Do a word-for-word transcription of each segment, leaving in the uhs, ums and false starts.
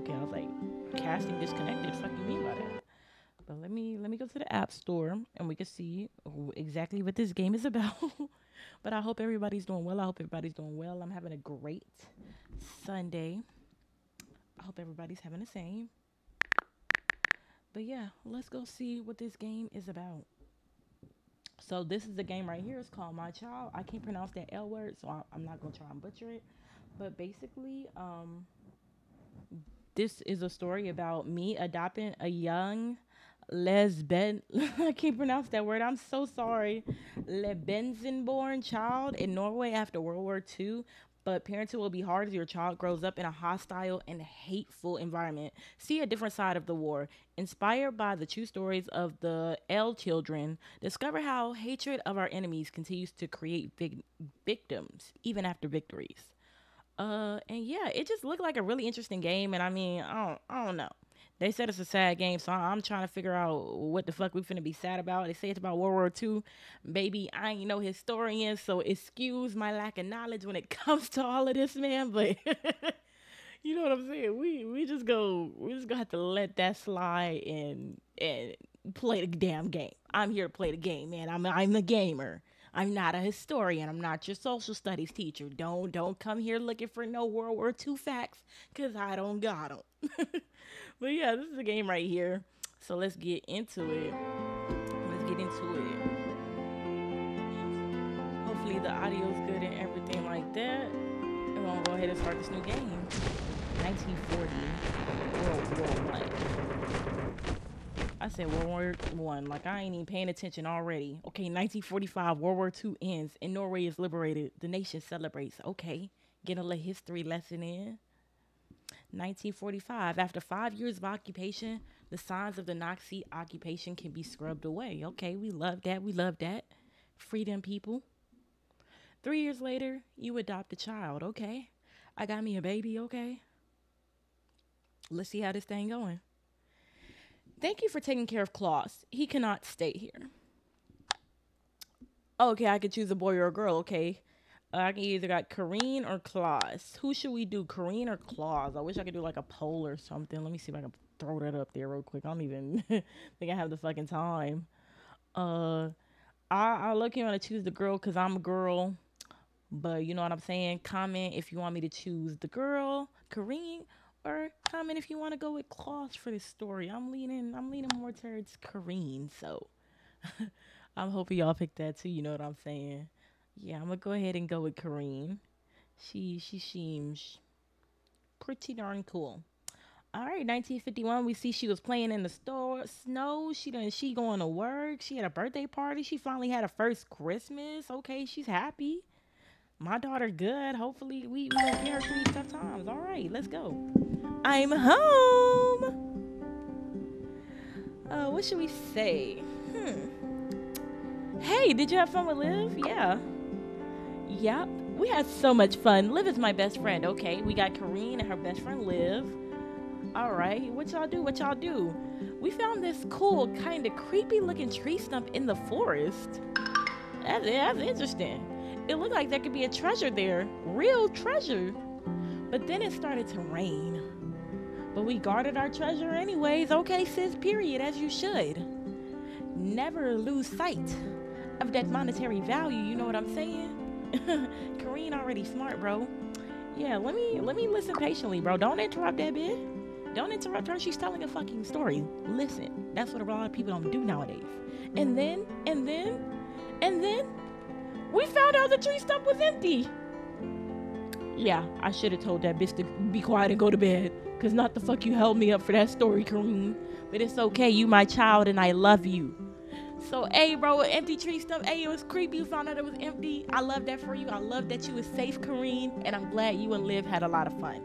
okay. I was like, casting disconnected. Fuck you mean by that? But let me let me go to the app store and we can see who, exactly what this game is about. But I hope everybody's doing well. I hope everybody's doing well. I'm having a great Sunday. I hope everybody's having the same. But yeah, let's go see what this game is about. So this is the game right here. It's called My Child. I can't pronounce that L word, so I, I'm not going to try and butcher it. But basically, um, this is a story about me adopting a young lesbian. I can't pronounce that word. I'm so sorry. Lebensborn child in Norway after World War Two. But parenting will be hard as your child grows up in a hostile and hateful environment. See a different side of the war. Inspired by the true stories of the L children, discover how hatred of our enemies continues to create big victims, even after victories. Uh, and yeah, it just looked like a really interesting game. And I mean, I don't, I don't know. They said it's a sad game, so I'm trying to figure out what the fuck we finna be sad about. They say it's about World War Two. Baby, I ain't no historian, so excuse my lack of knowledge when it comes to all of this, man. But you know what I'm saying? We we just go we just gonna have to let that slide and and play the damn game. I'm here to play the game, man. I'm I'm a gamer. I'm not a historian. I'm not your social studies teacher. Don't don't come here looking for no World War Two facts, cause I don't got them. But yeah, this is a game right here. So let's get into it. Let's get into it. Hopefully the audio's good and everything like that. And we'll go ahead and start this new game. nineteen forty World War One. I said World War One, like I ain't even paying attention already. Okay, nineteen forty-five, World War Two ends, and Norway is liberated. The nation celebrates. Okay, getting a little history lesson in. nineteen forty-five, after five years of occupation, the signs of the Nazi occupation can be scrubbed away. Okay, we love that. We love that. Freedom, people. Three years later, you adopt a child. Okay, I got me a baby. Okay, let's see how this thing going. Thank you for taking care of Klaus. He cannot stay here. Okay, I could choose a boy or a girl. Okay, uh, I can either got Kareen or Klaus. Who should we do, Kareen or Klaus? I wish I could do like a poll or something. Let me see if I can throw that up there real quick. I don't even think I have the fucking time. Uh, I I look here want to choose the girl because I'm a girl. But you know what I'm saying? Comment if you want me to choose the girl, Kareen. Or comment if you want to go with Klaus for this story. I'm leaning, I'm leaning more towards Kareen, so I'm hoping y'all pick that too. You know what I'm saying? Yeah, I'm gonna go ahead and go with Kareen. She she seems pretty darn cool. All right, nineteen fifty-one. We see she was playing in the store snow. She done she going to work. She had a birthday party. She finally had her first Christmas. Okay, she's happy. My daughter good. Hopefully we will get her through these tough times. All right, let's go. I'm home. Uh, what should we say? Hmm. Hey, did you have fun with Liv? Yeah. Yep. We had so much fun. Liv is my best friend. Okay, we got Kareen and her best friend Liv. All right, what y'all do? What y'all do? We found this cool, kind of creepy looking tree stump in the forest. That's, that's interesting. It looked like there could be a treasure there, real treasure. But then it started to rain. But we guarded our treasure anyways. Okay, sis, period, as you should. Never lose sight of that monetary value, you know what I'm saying? Kareen already smart, bro. Yeah, let me let me listen patiently, bro. Don't interrupt that bitch. Don't interrupt her. She's telling a fucking story. Listen, that's what a lot of people don't do nowadays. And then, and then, and then, we found out the tree stump was empty. Yeah, I should have told that bitch to be quiet and go to bed. Because not the fuck you held me up for that story, Kareen. But it's okay. You my child and I love you. So, hey, bro, empty tree stump. Hey, it was creepy. You found out it was empty. I love that for you. I love that you was safe, Kareen. And I'm glad you and Liv had a lot of fun.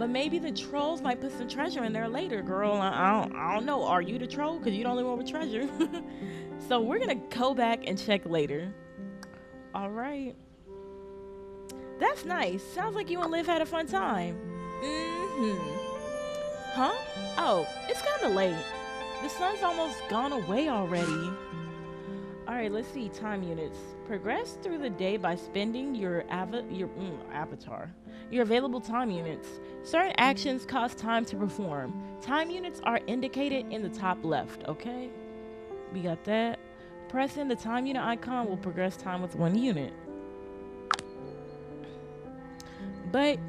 But maybe the trolls might put some treasure in there later, girl. I, I, don't, I don't know. Are you the troll? Because you're the only one with treasure. So we're going to go back and check later. All right. That's nice. Sounds like you and Liv had a fun time. Mm-hmm. Huh? Oh, it's kind of late. The sun's almost gone away already. All All right, let's see, time units. Progress through the day by spending your av- your mm, avatar, your available time units. Certain actions cost time to perform. Time units are indicated in the top left, okay? We got that. Pressing the time unit icon will progress time with one unit. But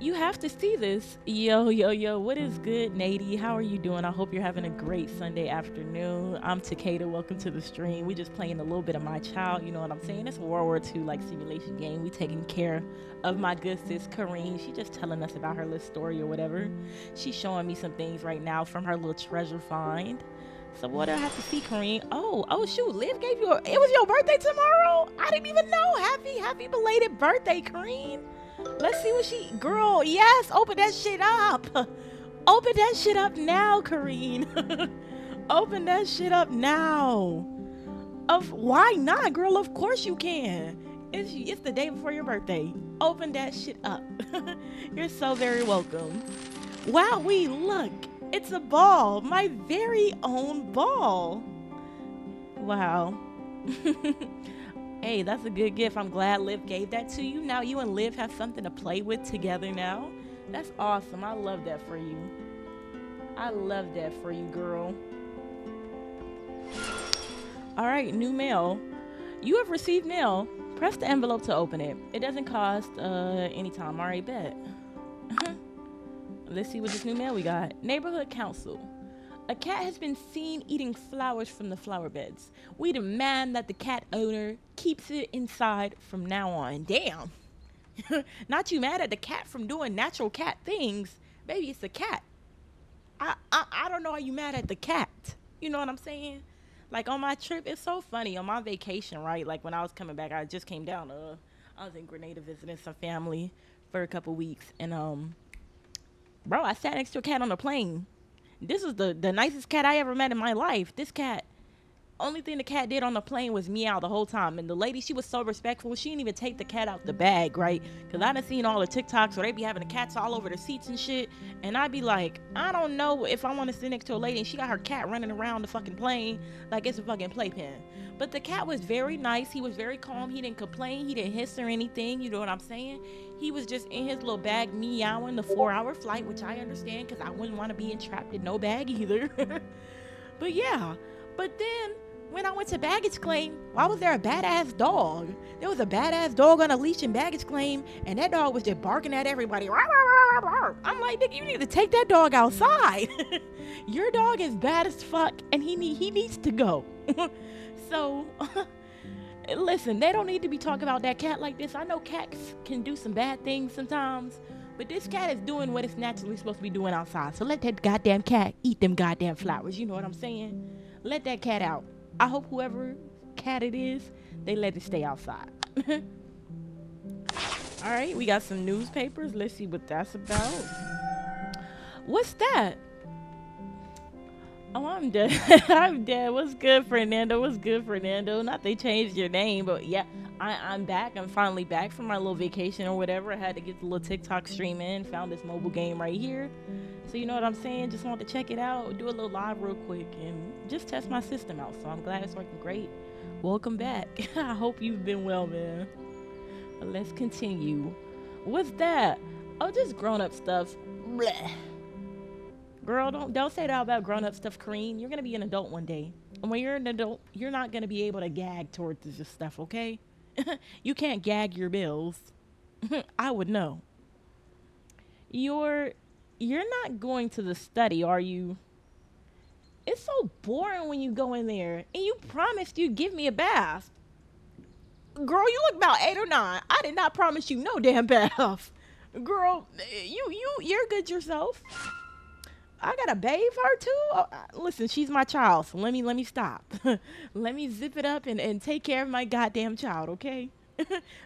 you have to see this. Yo, yo, yo, what is good, Nady? How are you doing? I hope you're having a great Sunday afternoon. I'm Takeda, welcome to the stream. We just playing a little bit of My Child, you know what I'm saying? It's a World War Two like simulation game. We taking care of my good sis, Kareen. She just telling us about her little story or whatever. She's showing me some things right now from her little treasure find. So what do I have to see, Kareen? Oh, oh shoot, Liv gave you a, it was your birthday tomorrow? I didn't even know. Happy, happy belated birthday, Kareen. Let's see what she, girl, yes, open that shit up. Open that shit up now, Kareen. Open that shit up now. Of why not, girl? Of course you can. It's, it's the day before your birthday. Open that shit up. You're so very welcome. Wow, we look. It's a ball, my very own ball. Wow. Hey, that's a good gift. I'm glad Liv gave that to you. Now you and Liv have something to play with together now. That's awesome. I love that for you. I love that for you, girl. All right, new mail. You have received mail. Press the envelope to open it. It doesn't cost uh, any time. All right, bet. Let's see what this new mail we got. Neighborhood Council. A cat has been seen eating flowers from the flower beds. We demand that the cat owner keeps it inside from now on. Damn. Not you mad at the cat from doing natural cat things. Baby, it's the cat. I, I, I don't know how you mad at the cat. You know what I'm saying? Like on my trip, it's so funny. On my vacation, right? Like when I was coming back, I just came down. Uh, I was in Grenada visiting some family for a couple weeks. And, um... bro, I sat next to a cat on the plane. This is the, the nicest cat I ever met in my life. This cat, only thing the cat did on the plane was meow the whole time. And the lady, she was so respectful. She didn't even take the cat out the bag, right? Because I done seen all the TikToks where they be having the cats all over the seats and shit. And I'd be like, I don't know if I want to sit next to a lady and she got her cat running around the fucking plane like it's a fucking playpen. But the cat was very nice. He was very calm. He didn't complain. He didn't hiss or anything. You know what I'm saying? He was just in his little bag meowing the four-hour flight, which I understand because I wouldn't want to be entrapped in no bag either. But yeah. But then when I went to baggage claim, why was there a badass dog? There was a badass dog on a leash in baggage claim, and that dog was just barking at everybody. I'm like, nigga, you need to take that dog outside. Your dog is bad as fuck, and he need, he needs to go. So... listen, they don't need to be talking about that cat like this. I know cats can do some bad things sometimes, but this cat is doing what it's naturally supposed to be doing outside. So let that goddamn cat eat them goddamn flowers. You know what I'm saying? Let that cat out. I hope whoever cat it is, they let it stay outside. All right, we got some newspapers. Let's see what that's about. What's that? Oh, I'm dead. I'm dead. What's good, Fernando? What's good, Fernando? Not they changed your name, but yeah, I, I'm back. I'm finally back from my little vacation or whatever. I had to get the little TikTok stream in. Found this mobile game right here. So you know what I'm saying? Just want to check it out. Do a little live real quick and just test my system out. So I'm glad it's working great. Welcome back. I hope you've been well, man. But let's continue. What's that? Oh, just grown-up stuff. Blech. Girl, don't don't say that about grown-up stuff, Kareen. You're gonna be an adult one day, and when you're an adult, you're not gonna be able to gag towards this stuff, okay? You can't gag your bills. I would know. You're you're not going to the study, are you? It's so boring when you go in there, and you promised you'd give me a bath. Girl, you look about eight or nine. I did not promise you no damn bath. Girl, you you you're good yourself. I gotta bathe her too? Oh, listen, she's my child, so let me let me stop. Let me zip it up and, and take care of my goddamn child, okay?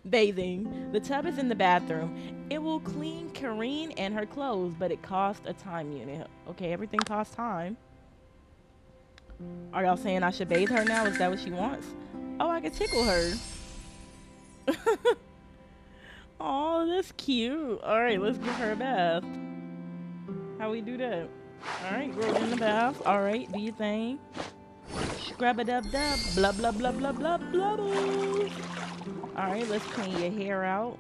Bathing. The tub is in the bathroom. It will clean Kareen and her clothes, but it costs a time unit. Okay, everything costs time. Are y'all saying I should bathe her now? Is that what she wants? Oh, I could tickle her. Oh, that's cute. All right, let's give her a bath. How we do that? All right, girl, in the bath. All right, do your thing. Scrub a dub dub. Blah, blah, blah, blah, blah, blah. Alright, let's clean your hair out.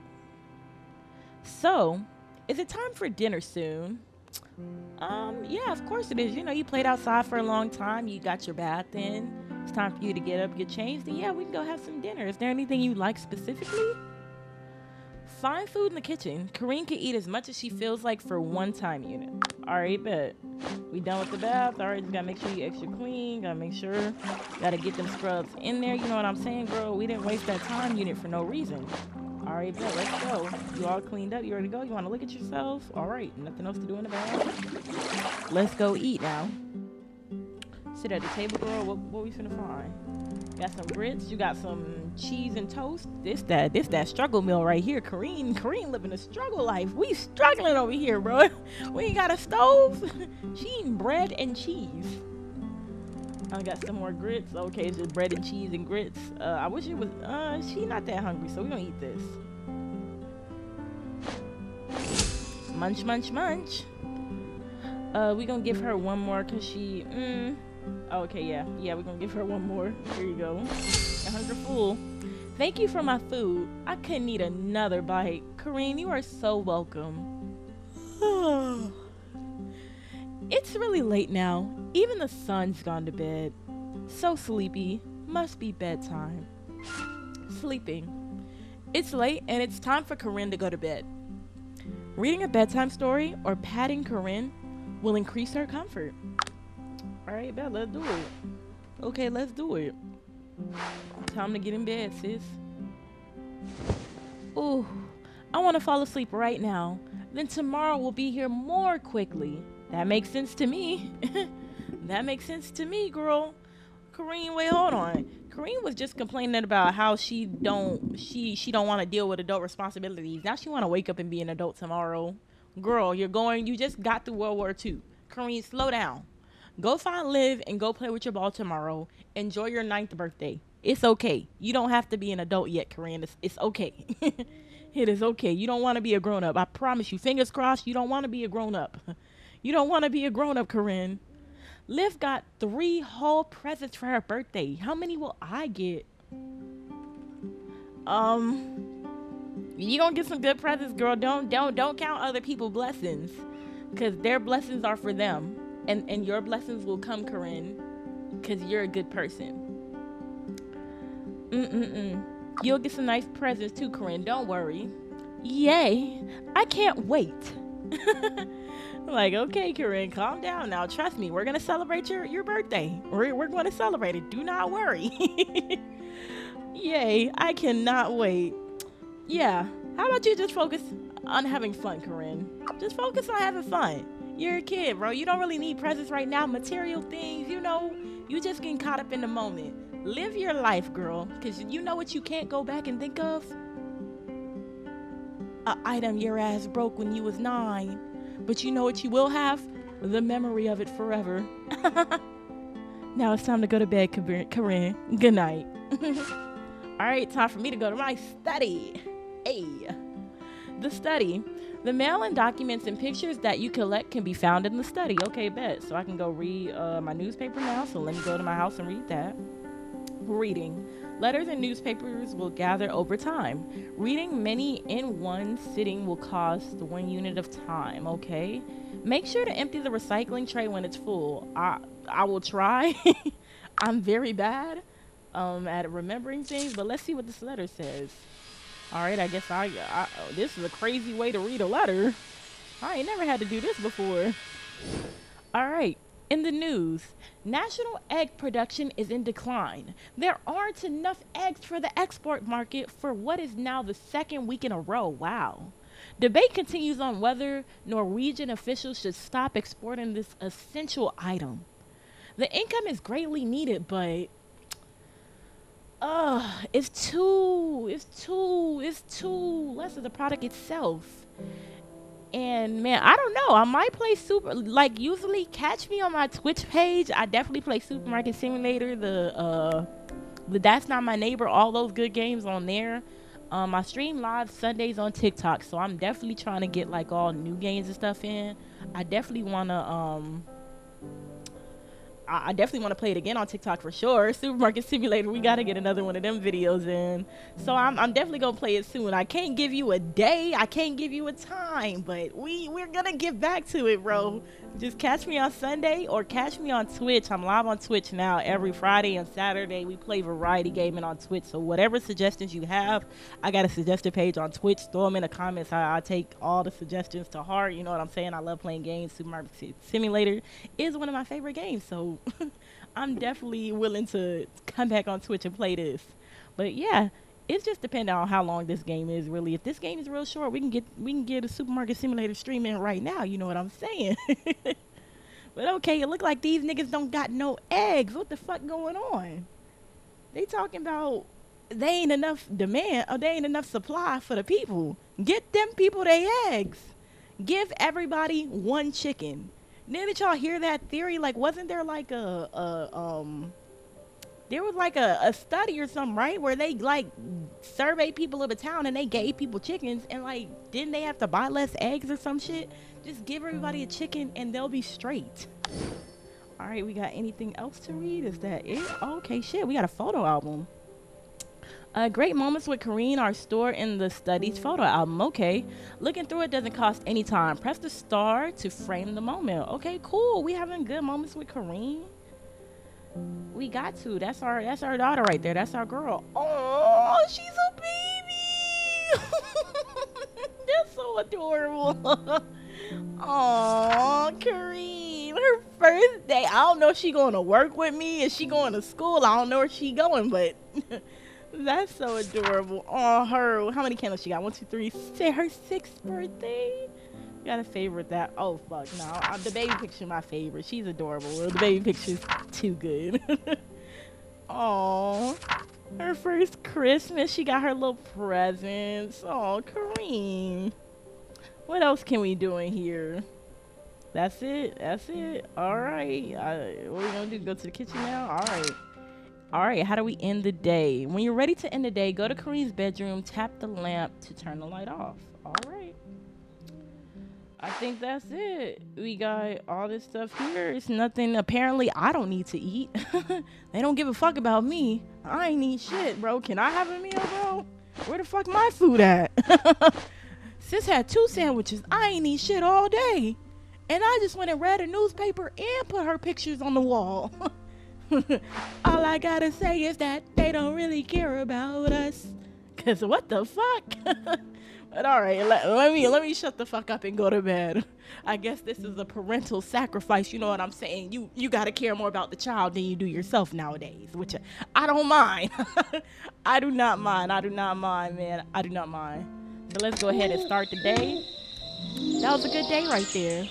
So, is it time for dinner soon? Um, yeah, of course it is. You know, you played outside for a long time. You got your bath in. It's time for you to get up, get changed. And yeah, we can go have some dinner. Is there anything you like specifically? Find food in the kitchen. Kareen can eat as much as she feels like for one time unit. Alright, bet. We done with the bath. Alright, just gotta make sure you extra clean. Gotta make sure. Gotta get them scrubs in there. You know what I'm saying, girl? We didn't waste that time unit for no reason. Alright, bet. Let's go. You all cleaned up. You ready to go? You wanna look at yourself? Alright, nothing else to do in the bath. Let's go eat now. Sit at the table, girl. What, what we finna find? Got some grits. You got some cheese and toast. This that this that struggle meal right here. Kareen, Kareen living a struggle life. We struggling over here, bro. We ain't got a stove. She eating bread and cheese. I got some more grits. Okay, it's just bread and cheese and grits. Uh, I wish it was. Uh, she not that hungry, so we gonna eat this. Munch, munch, munch. Uh, we gonna give her one more cause she. Mm, Oh, okay, yeah. Yeah, we're gonna give her one more. Here you go. A hunger full. Thank you for my food. I couldn't eat another bite. Kareen, you are so welcome. It's really late now. Even the sun's gone to bed. So sleepy. Must be bedtime. Sleeping. It's late and it's time for Kareen to go to bed. Reading a bedtime story or patting Kareen will increase her comfort. Alright, bet, let's do it. Okay, let's do it. Time to get in bed, sis. Ooh, I want to fall asleep right now. Then tomorrow we'll be here more quickly. That makes sense to me. That makes sense to me, girl. Kareen, wait, hold on. Kareen was just complaining about how she don't she she don't want to deal with adult responsibilities. Now she want to wake up and be an adult tomorrow. Girl, you're going. You just got through World War Two. Kareen, slow down. Go find Liv and go play with your ball tomorrow. Enjoy your ninth birthday. It's okay. You don't have to be an adult yet, Kareen. It's, it's okay. It is okay. You don't want to be a grown-up. I promise you. Fingers crossed, you don't want to be a grown-up. You don't want to be a grown-up, Kareen. Liv got three whole presents for her birthday. How many will I get? Um, you gonna get some good presents, girl. Don't, don't, don't count other people's blessings, because their blessings are for them. And, and your blessings will come, Kareen, because you're a good person. Mm-mm-mm. You'll get some nice presents too, Kareen. Don't worry. Yay. I can't wait. Like, okay, Kareen, calm down now. Trust me, we're going to celebrate your, your birthday. We're, we're going to celebrate it. Do not worry. Yay. I cannot wait. Yeah. How about you just focus on having fun, Kareen? Just focus on having fun. You're a kid, bro. You don't really need presents right now. Material things, you know, you just getting caught up in the moment. Live your life, girl, because you know what you can't go back and think of? An item your ass broke when you was nine. But you know what you will have? The memory of it forever. Now it's time to go to bed, Kareen. Good night. All right, time for me to go to my study. Hey. The study. The mail-in documents and pictures that you collect can be found in the study. Okay, bet. So I can go read uh, my newspaper now. So let me go to my house and read that. Reading. Letters and newspapers will gather over time. Reading many in one sitting will cost one unit of time. Okay. Make sure to empty the recycling tray when it's full. I, I will try. I'm very bad um, at remembering things, but let's see what this letter says. All right, I guess I, I, oh, this is a crazy way to read a letter. I ain't never had to do this before. All right, in the news, national egg production is in decline. There aren't enough eggs for the export market for what is now the second week in a row. Wow. Debate continues on whether Norwegian officials should stop exporting this essential item. The income is greatly needed, but... Uh, it's too, it's too, it's too less of the product itself. And man, I don't know. I might play super, like usually catch me on my Twitch page. I definitely play Supermarket Simulator, the, uh, the That's Not My Neighbor, all those good games on there. Um, I stream live Sundays on TikTok, so I'm definitely trying to get like all new games and stuff in. I definitely want to, um, I definitely want to play it again on TikTok for sure. Supermarket Simulator, we got to get another one of them videos in. So I'm, I'm definitely going to play it soon. I can't give you a day. I can't give you a time. But we, we're going to get back to it, bro. Just catch me on Sunday or catch me on Twitch. I'm live on Twitch now every Friday and Saturday. We play variety gaming on Twitch. So whatever suggestions you have, I got a suggested page on Twitch. Throw them in the comments. I, I take all the suggestions to heart. You know what I'm saying? I love playing games. Supermarket Simulator is one of my favorite games. So I'm definitely willing to come back on Twitch and play this. But yeah, it's just dependent on how long this game is, really. If this game is real short, we can get we can get a Supermarket Simulator stream in right now. You know what I'm saying? But okay, it look like these niggas don't got no eggs. What the fuck going on? They talking about they ain't enough demand or they ain't enough supply for the people. Get them people their eggs. Give everybody one chicken. Didn't y'all hear that theory? Like, wasn't there like a, a um, there was like a, a study or something, right? Where they like surveyed people of a town and they gave people chickens and like, didn't they have to buy less eggs or some shit? Just give everybody a chicken and they'll be straight. All right, we got anything else to read? Is that it? Okay, shit, we got a photo album. Uh, great moments with Kareen are stored in the studies photo album. Okay. Looking through it doesn't cost any time. Press the star to frame the moment. Okay, cool. We having good moments with Kareen. We got to. That's our that's our daughter right there. That's our girl. Oh, she's a baby. That's so adorable. Oh, Kareen. Her first day. I don't know if she going to work with me. Is she going to school? I don't know where she going, but... That's so adorable. Oh, her. How many candles she got? One, two, three. Say her sixth birthday. You gotta favorite that. Oh, fuck. No. I, the baby picture, my favorite. She's adorable. The baby picture's too good. Oh, her first Christmas. She got her little presents. Oh, Kareem. What else can we do in here? That's it. That's it. All right. I, what are we gonna do? Go to the kitchen now? All right. All right, how do we end the day? When you're ready to end the day, go to Kareen's bedroom, tap the lamp to turn the light off. All right. I think that's it. We got all this stuff here. It's nothing. Apparently, I don't need to eat. They don't give a fuck about me. I ain't need shit, bro. Can I have a meal, bro? Where the fuck my food at? Sis had two sandwiches. I ain't need shit all day. And I just went and read a newspaper and put her pictures on the wall. All I gotta say is that they don't really care about us. Cause what the fuck? But alright, let, let me let me shut the fuck up and go to bed. I guess this is a parental sacrifice, you know what I'm saying? You you gotta care more about the child than you do yourself nowadays, which I don't mind. I do not mind. I do not mind, man. I do not mind. So let's go ahead and start the day. That was a good day right there.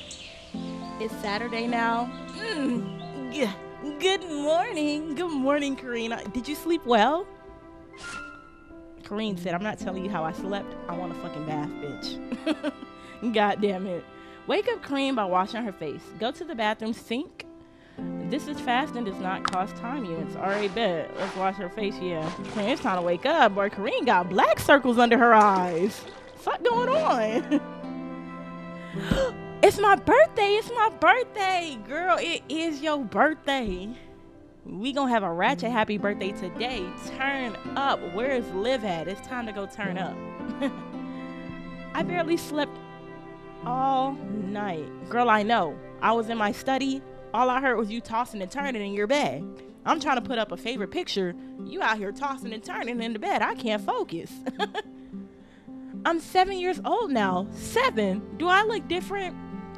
It's Saturday now. Mm, yeah. Good morning. Good morning, Kareen. Did you sleep well? Kareen said, I'm not telling you how I slept. I want a fucking bath, bitch. God damn it. Wake up Kareen by washing her face. Go to the bathroom sink. This is fast and does not cost time units. All right, bet. Let's wash her face, yeah. Kareen, it's time to wake up. Boy, Kareen got black circles under her eyes. What's going on? It's my birthday. It's my birthday. Girl, it is your birthday. We gonna have a ratchet happy birthday today. Turn up. Where's Liv at? It's time to go turn up. I barely slept all night. Girl, I know. I was in my study. All I heard was you tossing and turning in your bed. I'm trying to put up a favorite picture. You out here tossing and turning in the bed. I can't focus. I'm seven years old now. Seven? Do I look different?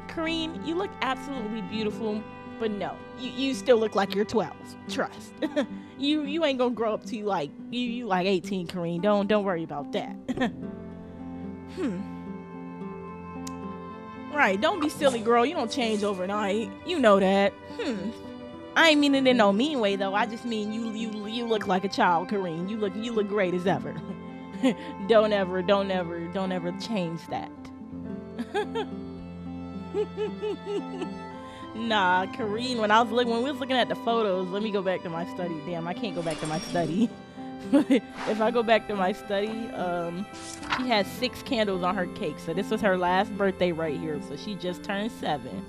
Kareen, you look absolutely beautiful, but no, you, you still look like you're twelve. Trust. you you ain't gonna grow up to like you you like eighteen, Kareen. Don't don't worry about that. hmm. Right. Don't be silly, girl. You don't change overnight. You know that. Hmm. I ain't mean it in no mean way though. I just mean you you you look like a child, Kareen. You look you look great as ever. don't ever don't ever don't ever change that. Nah, Kareen, when I was looking when we was looking at the photos, let me go back to my study. Damn, I can't go back to my study. If I go back to my study, um she has six candles on her cake. So this was her last birthday right here. So she just turned seven.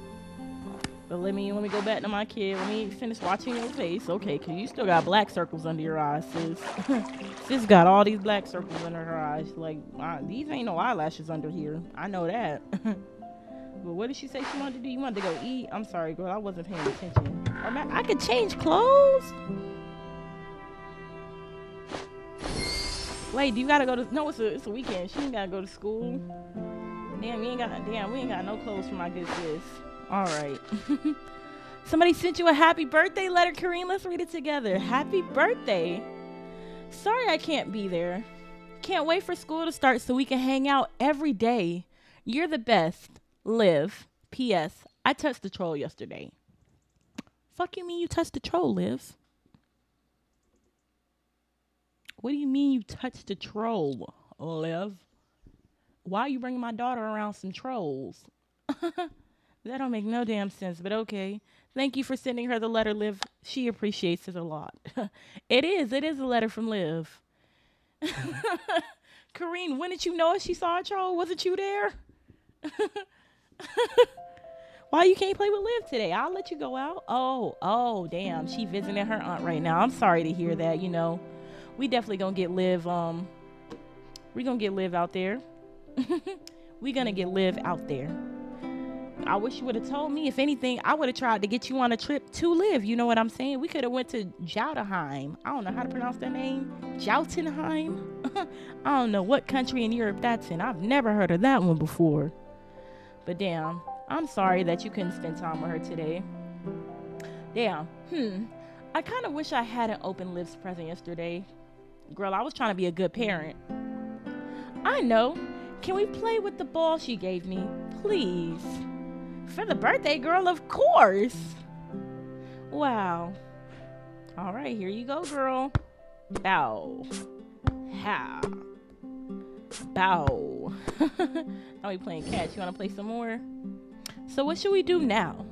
But let me let me go back to my kid. Let me finish watching your face. Okay, because you still got black circles under your eyes, sis. Sis got all these black circles under her eyes. Like, uh, these ain't no eyelashes under here. I know that. But what did she say she wanted to do? You wanted to go eat? I'm sorry, girl. I wasn't paying attention. Or man, I could change clothes? Wait, do you got to go to... No, it's a, it's a weekend. She ain't got to go to school. Damn, we ain't got, damn, we ain't got no clothes for my good sis. All right. Somebody sent you a happy birthday letter, Kareem. Let's read it together. Happy birthday. Sorry I can't be there. Can't wait for school to start so we can hang out every day. You're the best. Liv. P S. I touched the troll yesterday. Fuck you mean you touched the troll, Liv? What do you mean you touched the troll, Liv? Why are you bringing my daughter around some trolls? That don't make no damn sense, but okay. Thank you for sending her the letter, Liv. She appreciates it a lot. It is. It is a letter from Liv. Kareen, when did you know if she saw a troll? Wasn't you there? Why you can't play with Liv today? I'll let you go out. Oh, oh, damn. She visiting her aunt right now. I'm sorry to hear that, you know. We definitely gonna get Liv, um, we gonna get Liv out there. We gonna get Liv out there. I wish you would have told me. If anything, I would have tried to get you on a trip to live. You know what I'm saying? We could have went to Joutenheim. I don't know how to pronounce that name. Joutenheim? I don't know what country in Europe that's in. I've never heard of that one before. But damn, I'm sorry that you couldn't spend time with her today. Damn. Hmm. I kind of wish I hadn't opened Liv's present yesterday. Girl, I was trying to be a good parent. I know. Can we play with the ball she gave me? Please. For the birthday girl, of course. Wow. All right, here you go, girl. Bow. Ha. Bow. Now we playing catch. You want to play some more? So what should we do now?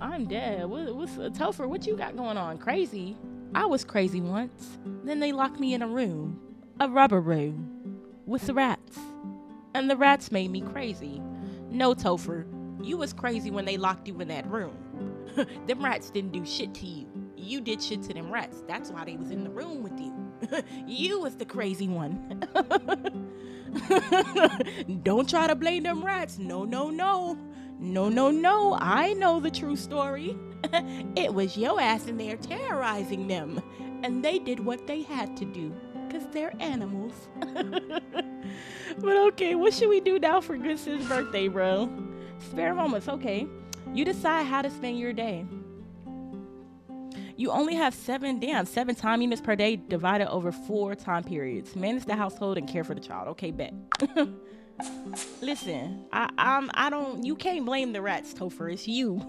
I'm dead. What, what's uh, Topher, what you got going on? Crazy? I was crazy once. Then they locked me in a room. A rubber room. With the rats. And the rats made me crazy. No, Topher, you was crazy when they locked you in that room. Them rats didn't do shit to you. You did shit to them rats. That's why they was in the room with you. You was the crazy one. Don't try to blame them rats. No, no, no. No, no, no. I know the true story. It was your ass in there terrorizing them. And they did what they had to do. Because they're animals. But okay, what should we do now for good sis' birthday, bro? Spare moments, okay. You decide how to spend your day. You only have seven, damn, seven time units per day divided over four time periods. Manage the household and care for the child. Okay, bet. Listen, I, I'm, I don't, you can't blame the rats, Topher. It's you.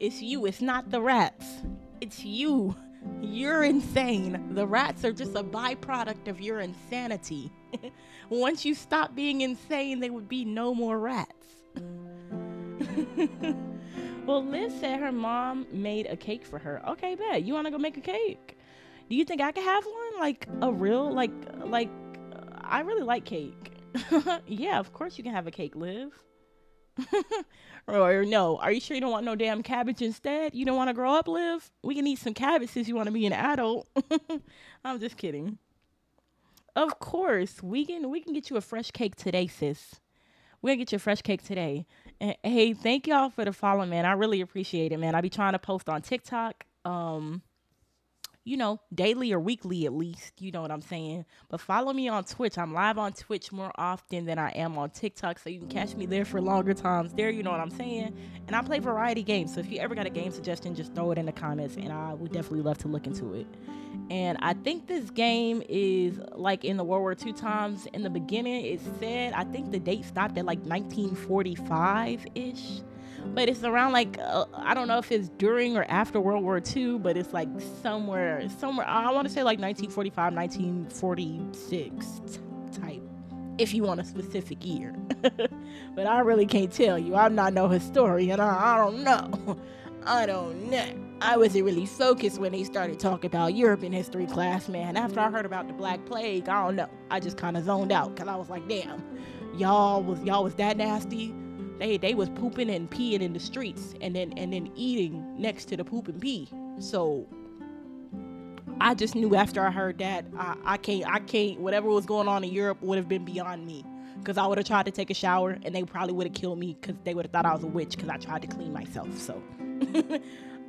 It's you. It's not the rats. It's you. You're insane. The rats are just a byproduct of your insanity. Once you stop being insane, there would be no more rats. Well, Liz said her mom made a cake for her. Okay, bet. You want to go make a cake? Do you think I could have one? Like a real, like, like, uh, I really like cake. Yeah, of course you can have a cake, Liv. Or no, are you sure you don't want no damn cabbage instead? You don't want to grow up, Liv? We can eat some cabbage since you want to be an adult. I'm just kidding. Of course, we can we can get you a fresh cake today, sis. We're gonna get you a fresh cake today. And hey, thank y'all for the follow, man. I really appreciate it, man. I be trying to post on TikTok, um, you know, daily or weekly at least. You know what I'm saying? But follow me on Twitch. I'm live on Twitch more often than I am on TikTok, so you can catch me there for longer times there. You know what I'm saying? And I play variety games, so if you ever got a game suggestion, just throw it in the comments, and I would definitely love to look into it. And I think this game is like in the World War Two times. In the beginning, it said, I think the date stopped at like nineteen forty-five-ish. But it's around like, uh, I don't know if it's during or after World War Two, but it's like somewhere, somewhere, I want to say like nineteen forty-five, nineteen forty-six type, if you want a specific year. But I really can't tell you. I'm not no historian. I, I don't know. I don't know. I wasn't really focused when they started talking about Europe in history class, man. After I heard about the Black Plague, I don't know. I just kind of zoned out because I was like, damn, y'all was, y'all was that nasty. They they was pooping and peeing in the streets, and then and then eating next to the poop and pee. So I just knew after I heard that, I, I can't I can't whatever was going on in Europe would have been beyond me, because I would have tried to take a shower and they probably would have killed me, because they would have thought I was a witch because I tried to clean myself. So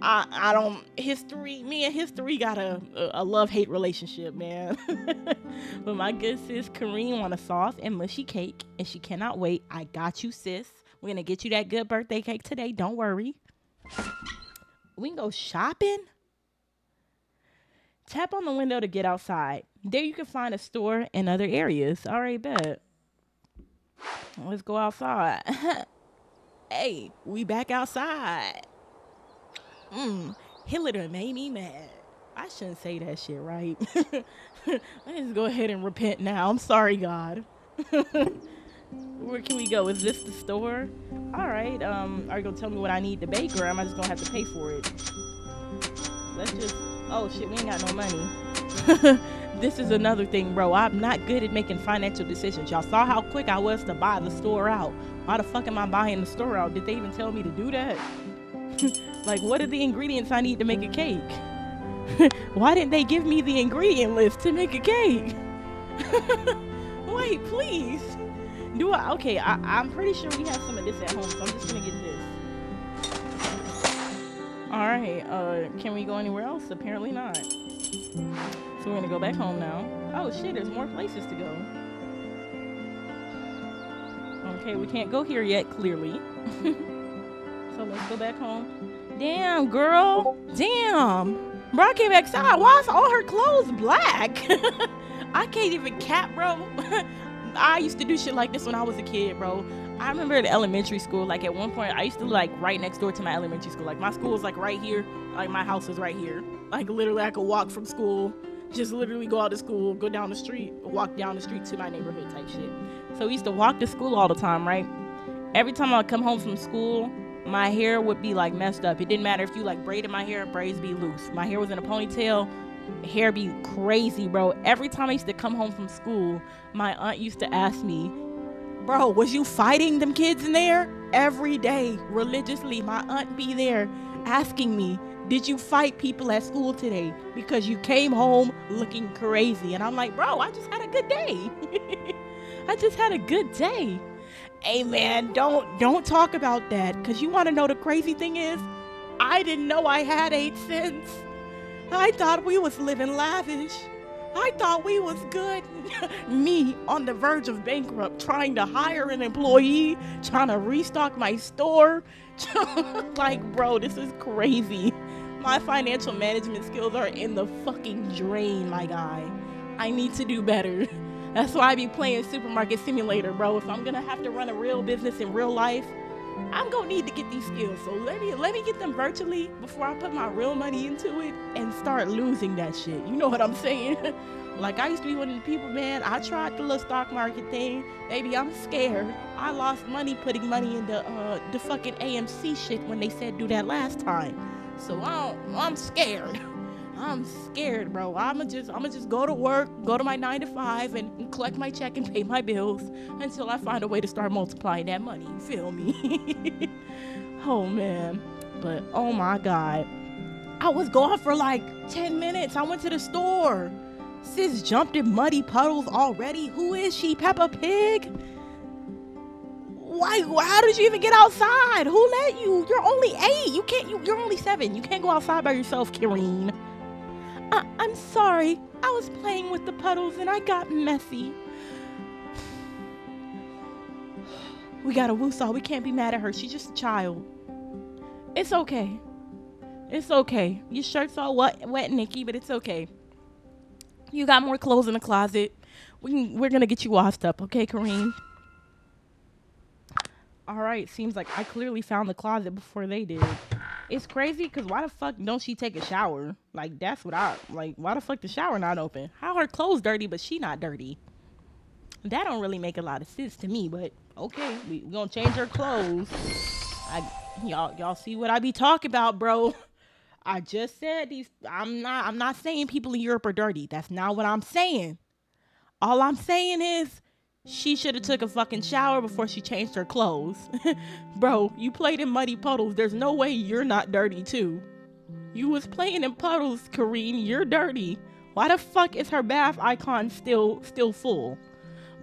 I I don't history me and history got a a love-hate relationship, man. But my good sis Kareem want a sauce and mushy cake, and she cannot wait. I got you, sis. We're gonna get you that good birthday cake today. Don't worry. We can go shopping. Tap on the window to get outside. There you can find a store in other areas. All right, bet. Let's go outside. Hey, we back outside. Mm, Hitler made me mad. I shouldn't say that shit, right? Let's just go ahead and repent now. I'm sorry, God. Where can we go? Is this the store? All right. Um, are you gonna tell me what I need to bake, or am I just gonna have to pay for it? Let's just. Oh shit, we ain't got no money. This is another thing, bro. I'm not good at making financial decisions. Y'all saw how quick I was to buy the store out. Why the fuck am I buying the store out? Did they even tell me to do that? Like, what are the ingredients I need to make a cake? Why didn't they give me the ingredient list to make a cake? Wait, please. Do I? Okay, I, I'm pretty sure we have some of this at home, so I'm just gonna get this. All right. Uh, can we go anywhere else? Apparently not. So we're gonna go back home now. Oh shit, there's more places to go. Okay, we can't go here yet, clearly. So let's go back home. Damn, girl. Damn. Bro, I came outside. Why is all her clothes black? I can't even cap, bro. I used to do shit like this when I was a kid, bro. I remember in elementary school, like at one point, I used to like right next door to my elementary school. Like my school was like right here. Like my house was right here. Like literally I could walk from school, just literally go out to school, go down the street, walk down the street to my neighborhood type shit. So we used to walk to school all the time, right? Every time I would come home from school, my hair would be like messed up. It didn't matter if you like braided my hair, braids be loose. My hair was in a ponytail, hair be crazy, bro. Every time I used to come home from school, my aunt used to ask me, bro, was you fighting them kids in there? Every day, religiously, my aunt be there asking me, did you fight people at school today? Because you came home looking crazy. And I'm like, bro, I just had a good day. I just had a good day. Hey man, don't don't talk about that, because you want to know the crazy thing is, I didn't know I had eight cents. I thought we was living lavish. I thought we was good. Me on the verge of bankrupt, trying to hire an employee, trying to restock my store. Like, bro, this is crazy. My financial management skills are in the fucking drain, my guy. I need to do better. That's why I be playing Supermarket Simulator, bro. If I'm gonna have to run a real business in real life, I'm gonna need to get these skills. So let me let me get them virtually before I put my real money into it and start losing that shit. You know what I'm saying? Like, I used to be one of the people, man. I tried the little stock market thing. Baby, I'm scared. I lost money putting money in the uh, the fucking A M C shit when they said do that last time. So I don't, I'm scared. I'm scared, bro. I'ma just, I'ma just go to work, go to my nine to five, and, and collect my check and pay my bills until I find a way to start multiplying that money. You feel me? Oh man, but oh my God, I was gone for like ten minutes. I went to the store. Sis jumped in muddy puddles already. Who is she, Peppa Pig? Why? How did you even get outside? Who let you? You're only eight. You can't. You, you're only seven. You can't go outside by yourself, Kareen. I, I'm sorry. I was playing with the puddles and I got messy. We got a woosaw. We can't be mad at her. She's just a child. It's okay. It's okay. Your shirt's all wet, wet, Nikki, but it's okay. You got more clothes in the closet. We can, we're going to get you washed up. Okay, Kareem? All right. Seems like I clearly found the closet before they did. It's crazy, because why the fuck don't she take a shower? Like, that's what I... Like, why the fuck the shower not open? How her clothes dirty, but she not dirty? That don't really make a lot of sense to me, but... Okay, we, we gonna change her clothes. I, y'all y'all see what I be talking about, bro. I just said these... I'm not, I'm not saying people in Europe are dirty. That's not what I'm saying. All I'm saying is... She should have took a fucking shower before she changed her clothes. Bro, you played in muddy puddles. There's no way you're not dirty too. You was playing in puddles, Kareem. You're dirty. Why the fuck is her bath icon still still full?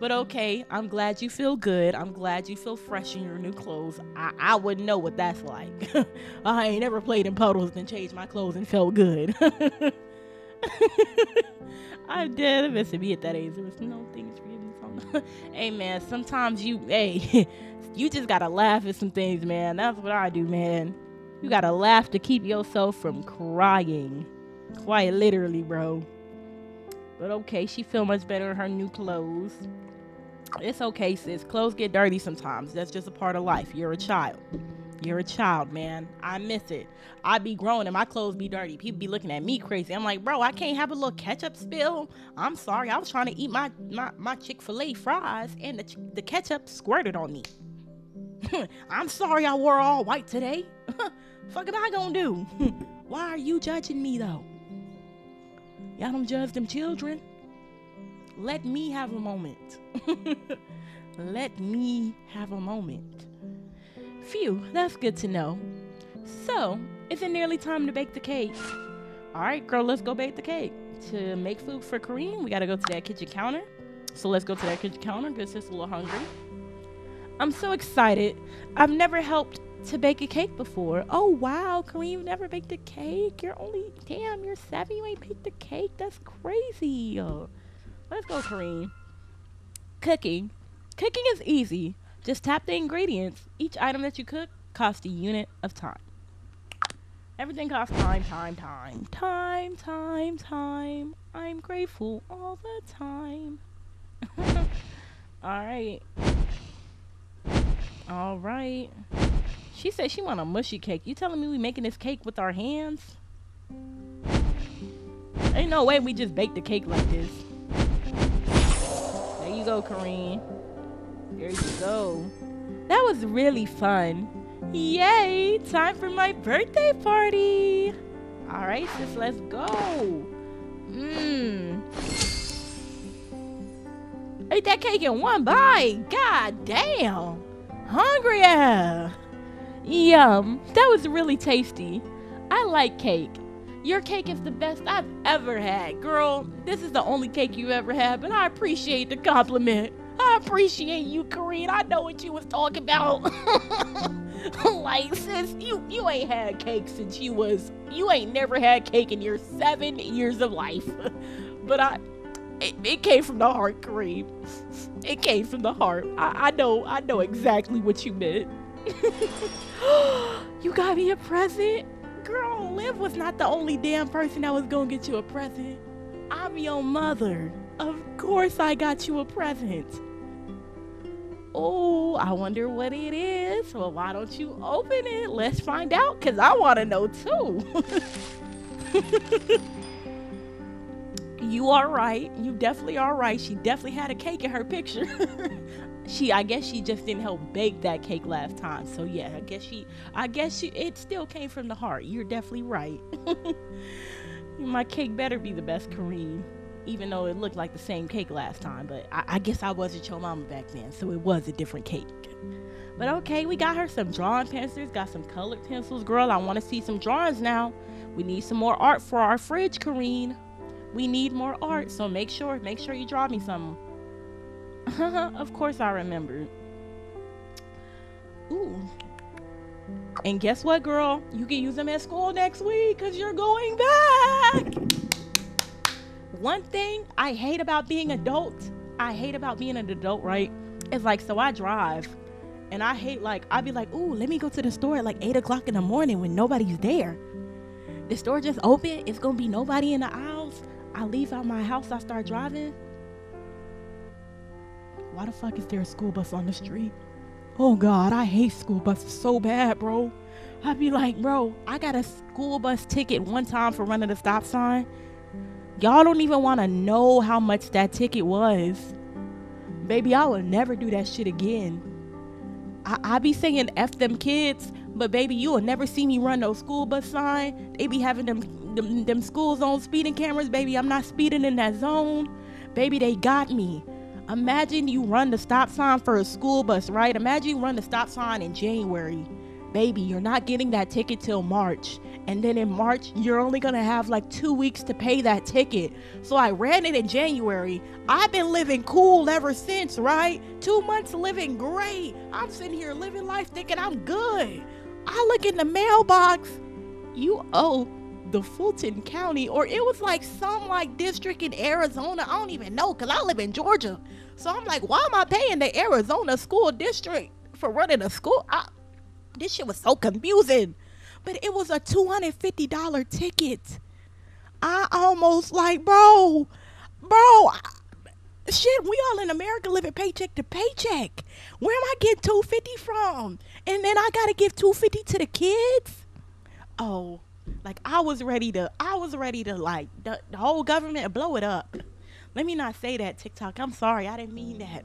But okay, I'm glad you feel good. I'm glad you feel fresh in your new clothes. I, I wouldn't know what that's like. I ain't ever played in puddles and changed my clothes and felt good. I'm dead. I'm missing me at that age. There was no things really. Hey man, sometimes you, hey, you just gotta laugh at some things, man. That's what I do, man. You gotta laugh to keep yourself from crying. Quite literally, bro. But okay, she feel much better in her new clothes. It's okay, sis. Clothes get dirty sometimes. That's just a part of life. You're a child. You're a child, man. I miss it. I be grown and my clothes be dirty. People be looking at me crazy. I'm like, bro, I can't have a little ketchup spill. I'm sorry. I was trying to eat my my, my Chick-fil-A fries and the, the ketchup squirted on me. I'm sorry I wore all white today. Fuck am I gonna do? Why are you judging me, though? Y'all don't judge them children. Let me have a moment. Let me have a moment. Phew, that's good to know. So, is it nearly time to bake the cake? Alright, girl, let's go bake the cake. To make food for Kareem, we gotta go to that kitchen counter. So let's go to that kitchen counter. Good sis, a little hungry. I'm so excited. I've never helped to bake a cake before. Oh, wow, Kareem, you've never baked a cake. You're only, damn, you're seven. You ain't baked a cake. That's crazy. Let's go, Kareem. Cooking. Cooking is easy. Just tap the ingredients. Each item that you cook costs a unit of time. Everything costs time, time, time. Time, time, time. I'm grateful all the time. Alright. Alright. She said she want a mushy cake. You telling me we making this cake with our hands? Ain't no way we just bake the cake like this. There you go, Kareem. There you go. That was really fun. Yay! Time for my birthday party! Alright, sis, let's go! Mmm. Ate that cake in one bite! God damn! Hungry as! Yum! That was really tasty. I like cake. Your cake is the best I've ever had. Girl, this is the only cake you ever had, but I appreciate the compliment. I appreciate you, Kareem. I know what you was talking about. Like, sis, you, you ain't had cake since you was... You ain't never had cake in your seven years of life. But I... It, it came from the heart, Kareem. It came from the heart. I, I know. I know exactly what you meant. You got me a present? Girl, Liv was not the only damn person that was gonna get you a present. I'm your mother. Of course I got you a present. Oh, I wonder what it is. Well, why don't you open it? Let's find out, because I want to know too. You are right. You definitely are right. She definitely had a cake in her picture. she, I guess she just didn't help bake that cake last time. So yeah, I guess she, I guess she, it still came from the heart. You're definitely right. My cake better be the best, Kareem. Even though it looked like the same cake last time, but I, I guess I wasn't your mama back then, so it was a different cake. But okay, we got her some drawing pencils, got some colored pencils. Girl, I want to see some drawings now. We need some more art for our fridge, Kareem. We need more art, so make sure, make sure you draw me some. Of course I remembered. Ooh. And guess what, girl? You can use them at school next week, because you're going back. One thing I hate about being adult, I hate about being an adult, right? It's like, so I drive and I hate, like, I'd be like, ooh, let me go to the store at like eight o'clock in the morning when nobody's there. The store just open. It's going to be nobody in the aisles. I leave out my house. I start driving. Why the fuck is there a school bus on the street? Oh God, I hate school buses so bad, bro. I'd be like, bro, I got a school bus ticket one time for running the stop sign. Y'all don't even want to know how much that ticket was. Baby, I will never do that shit again. I, I be saying F them kids, but baby, you will never see me run no school bus sign. They be having them, them, them school zone speeding cameras. Baby, I'm not speeding in that zone. Baby, they got me. Imagine you run the stop sign for a school bus, right? Imagine you run the stop sign in January. Baby, you're not getting that ticket till March. And then in March, you're only gonna have like two weeks to pay that ticket. So I ran it in January. I've been living cool ever since, right? Two months living great. I'm sitting here living life thinking I'm good. I look in the mailbox. You owe the Fulton County, or it was like some like district in Arizona. I don't even know, because I live in Georgia. So I'm like, why am I paying the Arizona school district for running a school? I, this shit was so confusing. But it was a two hundred fifty dollar ticket. I almost like, bro, bro, I, shit, we all in America living paycheck to paycheck. Where am I getting two hundred fifty from? And then I gotta give two hundred fifty to the kids? Oh, like I was ready to, I was ready to like, the, the whole government blow it up. Let me not say that, TikTok. I'm sorry, I didn't mean that.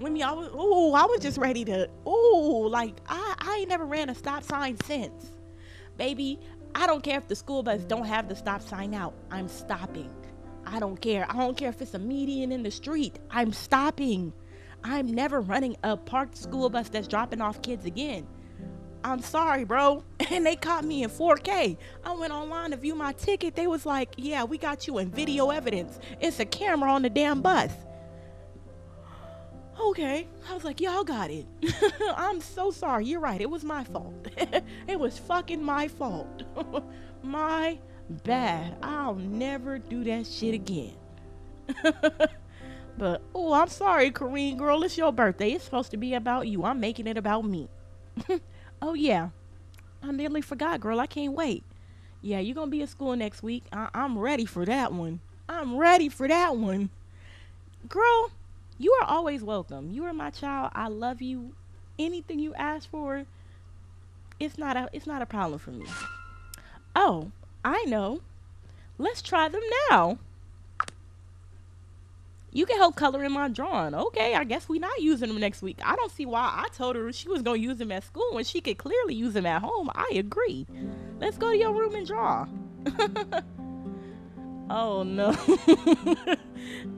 Let me, I was, ooh, I was just ready to, ooh, like I, I ain't never ran a stop sign since. Baby, I don't care if the school bus don't have the stop sign out. I'm stopping. I don't care. I don't care if it's a median in the street. I'm stopping. I'm never running a parked school bus that's dropping off kids again. I'm sorry, bro. And they caught me in four K. I went online to view my ticket. They was like, yeah, we got you in video evidence. It's a camera on the damn bus. Okay, I was like, y'all got it. I'm so sorry. You're right. It was my fault. It was fucking my fault. My bad. I'll never do that shit again. But, oh, I'm sorry, Kareem girl. It's your birthday. It's supposed to be about you. I'm making it about me. Oh, yeah. I nearly forgot, girl. I can't wait. Yeah, you're going to be at school next week. I I'm ready for that one. I'm ready for that one. Girl. You are always welcome. You are my child. I love you. Anything you ask for, it's not a it's not a problem for me. Oh, I know. Let's try them now. You can help color in my drawing. Okay, I guess we're not using them next week. I don't see why I told her she was going to use them at school when she could clearly use them at home. I agree. Let's go to your room and draw. Oh, no.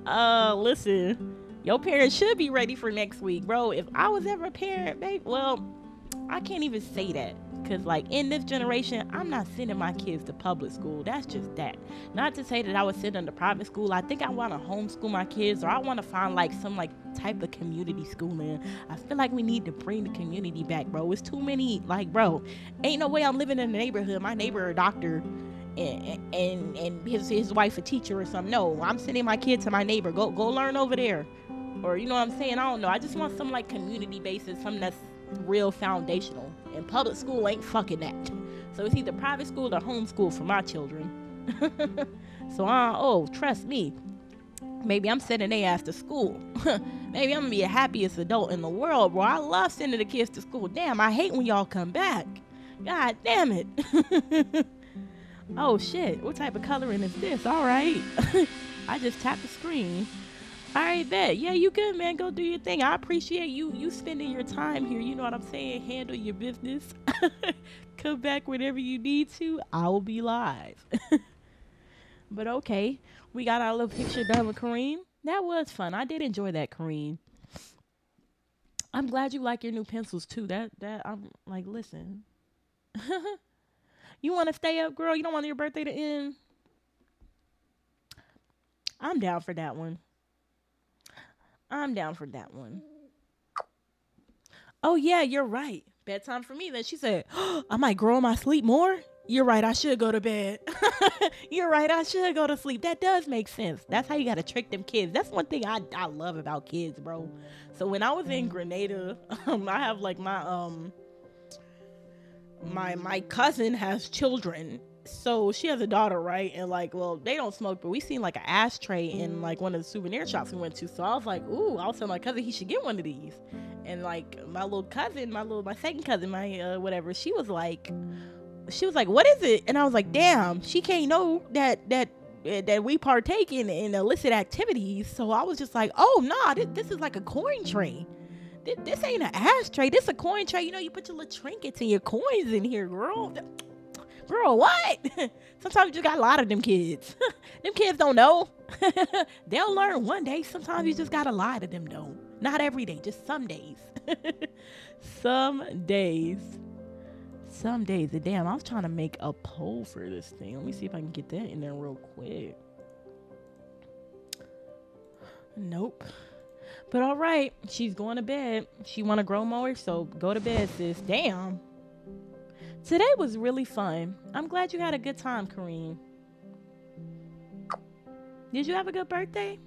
uh, listen. Your parents should be ready for next week, bro. If I was ever a parent, babe, well, I can't even say that. Because, like, in this generation, I'm not sending my kids to public school. That's just that. Not to say that I would send them to private school. I think I want to homeschool my kids, or I want to find, like, some, like, type of community schooling. I feel like we need to bring the community back, bro. It's too many. Like, bro, ain't no way I'm living in the neighborhood. My neighbor a doctor. And, and and his his wife a teacher or something. No, I'm sending my kid to my neighbor. Go go learn over there, or you know what I'm saying. I don't know. I just want some like community basis, something that's real foundational. And public school ain't fucking that. So it's either private school or homeschool for my children. So I oh trust me, maybe I'm sending their ass to school. Maybe I'm gonna be the happiest adult in the world, bro. I love sending the kids to school. Damn, I hate when y'all come back. God damn it. Oh shit, what type of coloring is this? All right. I just tapped the screen. All right, bet. Yeah, you good, man. Go do your thing. I appreciate you you spending your time here. You know what I'm saying? Handle your business. Come back whenever you need to. I will be live. But okay, we got our little picture done with Kareem. That was fun. I did enjoy that, Kareem. I'm glad you like your new pencils too. That that I'm like, listen. You want to stay up, girl? You don't want your birthday to end? I'm down for that one. I'm down for that one. Oh, yeah, you're right. Bedtime for me. Then she said, oh, I might grow in my sleep more. You're right. I should go to bed. You're right. I should go to sleep. That does make sense. That's how you got to trick them kids. That's one thing I, I love about kids, bro. So when I was in Grenada, um, I have like my... um. my my cousin has children, so she has a daughter, right? And like, well, they don't smoke, but we seen like an ashtray in like one of the souvenir shops we went to. So I was like, ooh, I was telling my cousin he should get one of these. And like my little cousin, my little my second cousin, my uh, whatever, she was like she was like what is it? And I was like, damn, she can't know that that that we partake in, in illicit activities. So I was just like, oh nah, this, this is like a coin tray. This, this ain't an ashtray. This a coin tray. You know, you put your little trinkets and your coins in here, girl. girl, what? Sometimes you just got a lot of them kids. Them kids don't know. They'll learn one day. Sometimes you just got a lot of them though. Not every day, just some days. Some days. Some days. Damn, I was trying to make a poll for this thing. Let me see if I can get that in there real quick. Nope. But all right, she's going to bed. She want to grow more, so go to bed, sis. Damn. Today was really fun. I'm glad you had a good time, Kareem. Did you have a good birthday?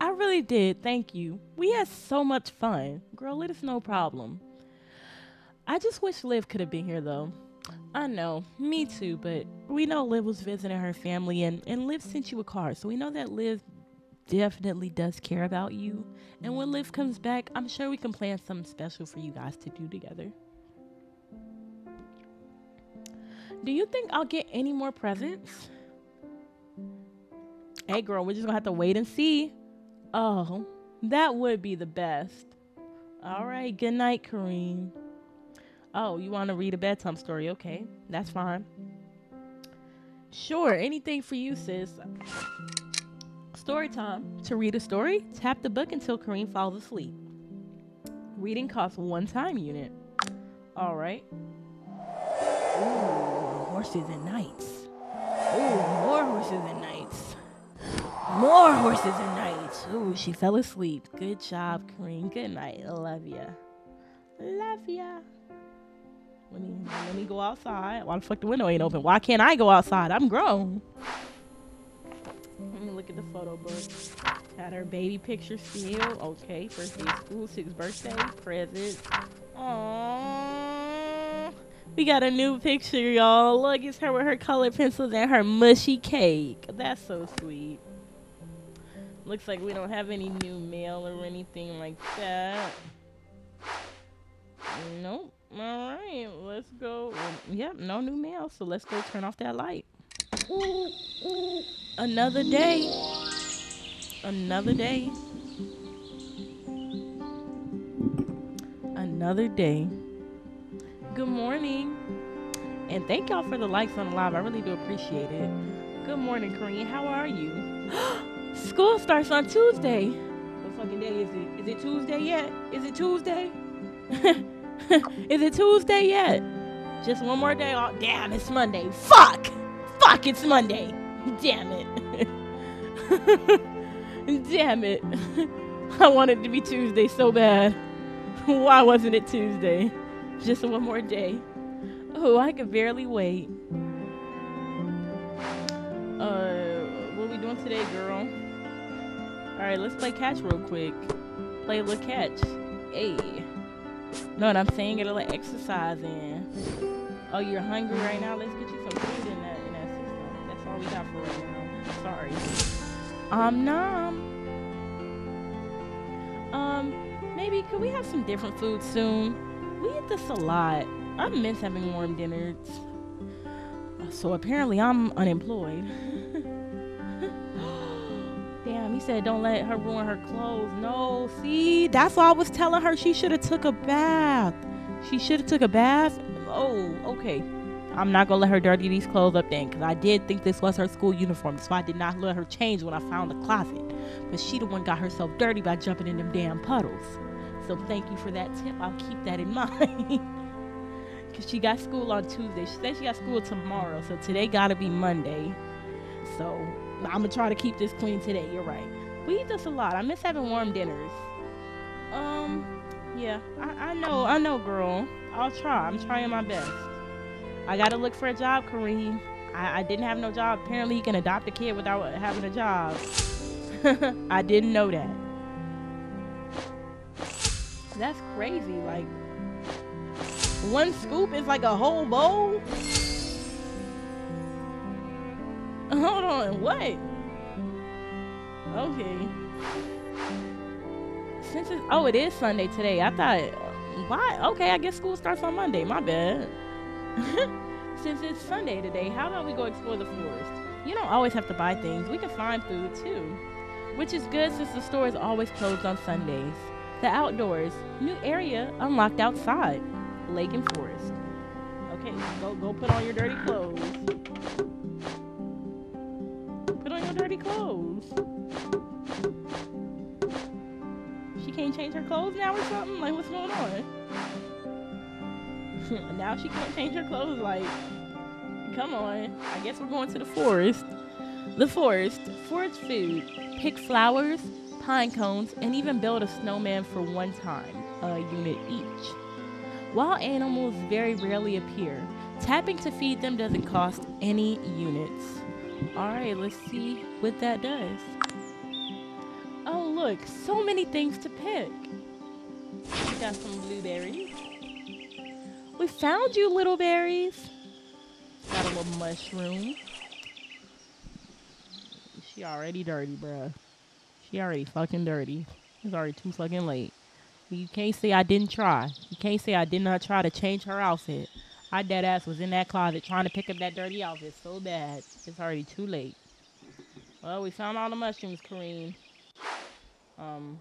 I really did, thank you. We had so much fun. Girl, it is no problem. I just wish Liv could have been here, though. I know, me too, but we know Liv was visiting her family, and, and Liv sent you a card, so we know that Liv definitely does care about you. And when Liv comes back, I'm sure we can plan something special for you guys to do together. Do you think I'll get any more presents? Hey girl, we're just gonna have to wait and see. Oh, that would be the best. All right, good night, Kareem. Oh, you want to read a bedtime story? Okay, that's fine. Sure, anything for you, sis. Story time. To read a story, tap the book until Kareem falls asleep. Reading costs one time unit. All right. Ooh. Horses and knights. Ooh, more horses and knights. More horses and knights. Ooh, she fell asleep. Good job, Kareem. Good night. Love ya. Love ya. Let me, let me go outside. Why the fuck the window ain't open? Why can't I go outside? I'm grown. Let me look at the photo book. Got her baby picture still. Okay, first day of school, sixth birthday, presents. Aww. We got a new picture, y'all. Look, it's her with her colored pencils and her mushy cake. That's so sweet. Looks like we don't have any new mail or anything like that. Nope. All right, let's go. Yep, no new mail, so let's go turn off that light. Ooh, ooh. Another day. Another day. Another day. Good morning, and thank y'all for the likes on the live. I really do appreciate it. Good morning, Kareem. How are you? School starts on Tuesday. What fucking day is it? Is it Tuesday yet? Is it Tuesday? Is it Tuesday yet? Just one more day. Oh, damn, it's Monday. Fuck! Fuck, it's Monday. Damn it. Damn it. I wanted it to be Tuesday so bad. Why wasn't it Tuesday? Just one more day. Oh, I could barely wait. Uh, what are we doing today, girl? Alright, let's play catch real quick. Play a little catch. Hey. Know what I'm saying? Get a little exercise in. Oh, you're hungry right now? Let's get you some food in that, in that system. That's all we got for right now. Sorry. Um, nom. Um, maybe could we have some different food soon? We eat this a lot. I miss having warm dinners. So apparently I'm unemployed. Damn, he said don't let her ruin her clothes. No, see, that's why I was telling her she should have took a bath. She should have took a bath. Oh, okay. I'm not gonna let her dirty these clothes up then, because I did think this was her school uniform. That's why I did not let her change when I found the closet. But she the one got herself dirty by jumping in them damn puddles. So thank you for that tip. I'll keep that in mind. Because she got school on Tuesday. She said she got school tomorrow. So today got to be Monday. So I'm going to try to keep this clean today. You're right. We eat this a lot. I miss having warm dinners. Um, yeah. I, I know. I know, girl. I'll try. I'm trying my best. I got to look for a job, Kareem. I, I didn't have no job. Apparently, you can adopt a kid without having a job. I didn't know that. That's crazy. Like, one scoop is like a whole bowl? Hold on, what? Okay. Since it's, oh, it is Sunday today. I thought, why? Okay, I guess school starts on Monday. My bad. Since it's Sunday today, how about we go explore the forest? You don't always have to buy things. We can find food, too. Which is good since the store is always closed on Sundays. The outdoors, new area unlocked outside, lake and forest. Okay, go go put on your dirty clothes. Put on your dirty clothes. She can't change her clothes now or something? Like, what's going on? Now she can't change her clothes, like, come on. I guess we're going to the forest. The forest. Forage food. Pick flowers, pine cones, and even build a snowman for one time, a unit each. Wild animals very rarely appear. Tapping to feed them doesn't cost any units. Alright, let's see what that does. Oh look, so many things to pick. We got some blueberries. We found you, little berries. Got a little mushroom. She already dirty, bruh. She already fucking dirty. It's already too fucking late. You can't say I didn't try. You can't say I did not try to change her outfit. I dead ass was in that closet trying to pick up that dirty outfit so bad. It's already too late. Well, we found all the mushrooms, Kareem. Um,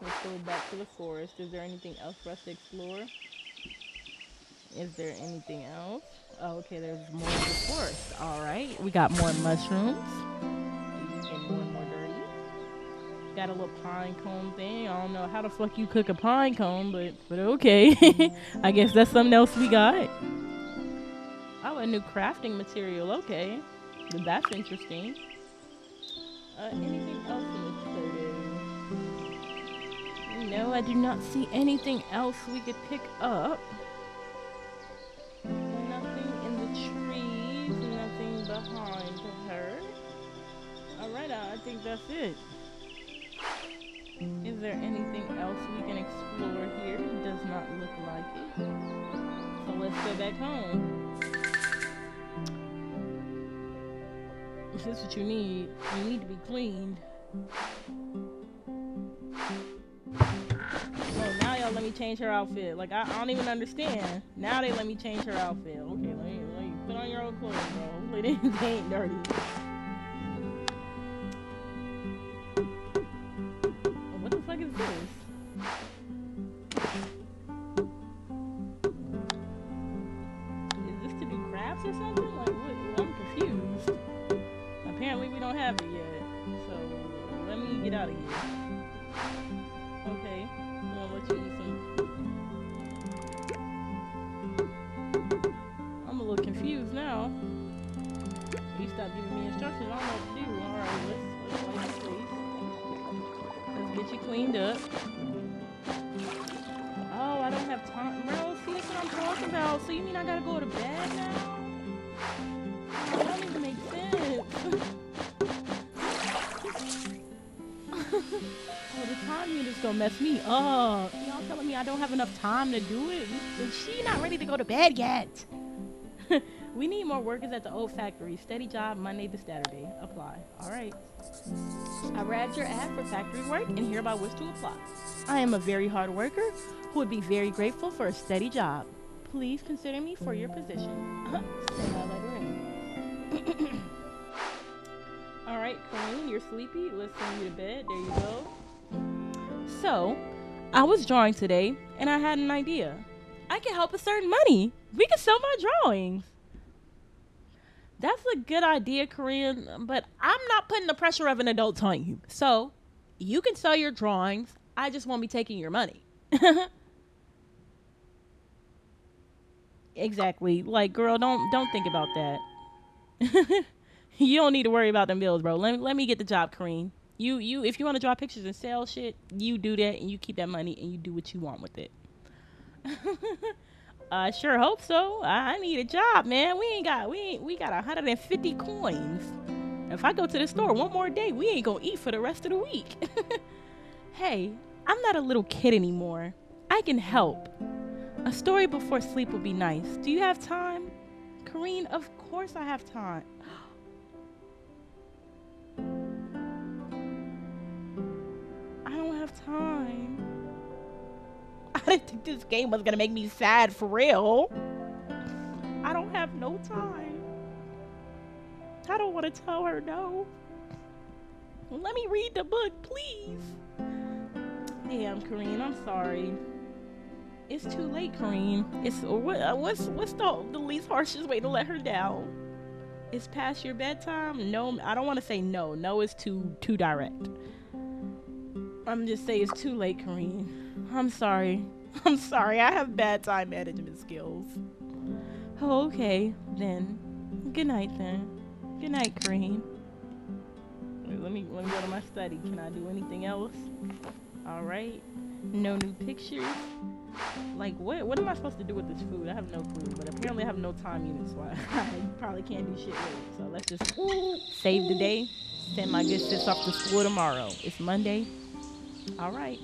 let's go back to the forest. Is there anything else for us to explore? Is there anything else? Oh, okay, there's more of the forest. All right, we got more mushrooms. Got a little pine cone thing. I don't know how the fuck you cook a pine cone, but but okay. I guess that's something else we got. Oh, a new crafting material. Okay, that's interesting. Uh, anything else in this? No, I do not see anything else we could pick up. Nothing in the trees. Nothing behind her. All right, I think that's it. Is there anything else we can explore here? It does not look like it. So let's go back home. Is this what you need? You need to be cleaned. Oh, now y'all let me change her outfit. Like, I, I don't even understand. Now they let me change her outfit. Okay, let me, let me put on your old clothes, bro. They ain't dirty. This. Is this to do crafts or something? Like, what? I'm confused. Apparently we don't have it yet, so let me get out of here. Okay, I'm gonna let you eat some. I'm a little confused now. You stopped giving me instructions. I don't know what to do. Alright, let's get you cleaned up. Oh, I don't have time. Bro, see, that's what I'm talking about. So you mean I gotta go to bed now? That don't even make sense. Oh, the time unit's gonna mess me up. Y'all telling me I don't have enough time to do it? Is she not ready to go to bed yet? We need more workers at the old factory. Steady job Monday to Saturday. Apply. Alright. I read your ad for factory work and hereby wish to apply. I am a very hard worker who would be very grateful for a steady job. Please consider me for your position. Send my letter in. Alright, Colleen, you're sleepy. Let's send you to bed. There you go. So, I was drawing today and I had an idea. I can help us earn money. We can sell my drawings. That's a good idea, Corinne, but I'm not putting the pressure of an adult on you. So, you can sell your drawings. I just won't be taking your money. Exactly. Like, girl, don't don't think about that. You don't need to worry about them bills, bro. Let me let me get the job, Corinne. You you if you want to draw pictures and sell shit, you do that and you keep that money and you do what you want with it. I uh, sure hope so. I, I need a job, man. We ain't got, we ain't, we got one hundred fifty coins. If I go to the store one more day, we ain't gonna eat for the rest of the week. Hey, I'm not a little kid anymore. I can help. A story before sleep would be nice. Do you have time? Corinne, of course I have time. I don't have time. I didn't think this game was gonna make me sad for real. I don't have no time. I don't want to tell her no. Let me read the book, please. Damn, Corinne, I'm sorry. it's too late, Kareem. It's or what? What's what's the, the least harshest way to let her down? It's past your bedtime. No, I don't want to say no. No is too too direct. I'm just saying it's too late, Kareem. I'm sorry. I'm sorry. I have bad time management skills. Oh, okay then. Good night then. Good night, Kareem. Wait, let me let me go to my study. Can I do anything else? All right. No new pictures. Like what? What am I supposed to do with this food? I have no clue. But apparently I have no time units, so I, I probably can't do shit with it. So let's just ooh, save the day. Send my good sis off to school tomorrow. It's Monday. All right.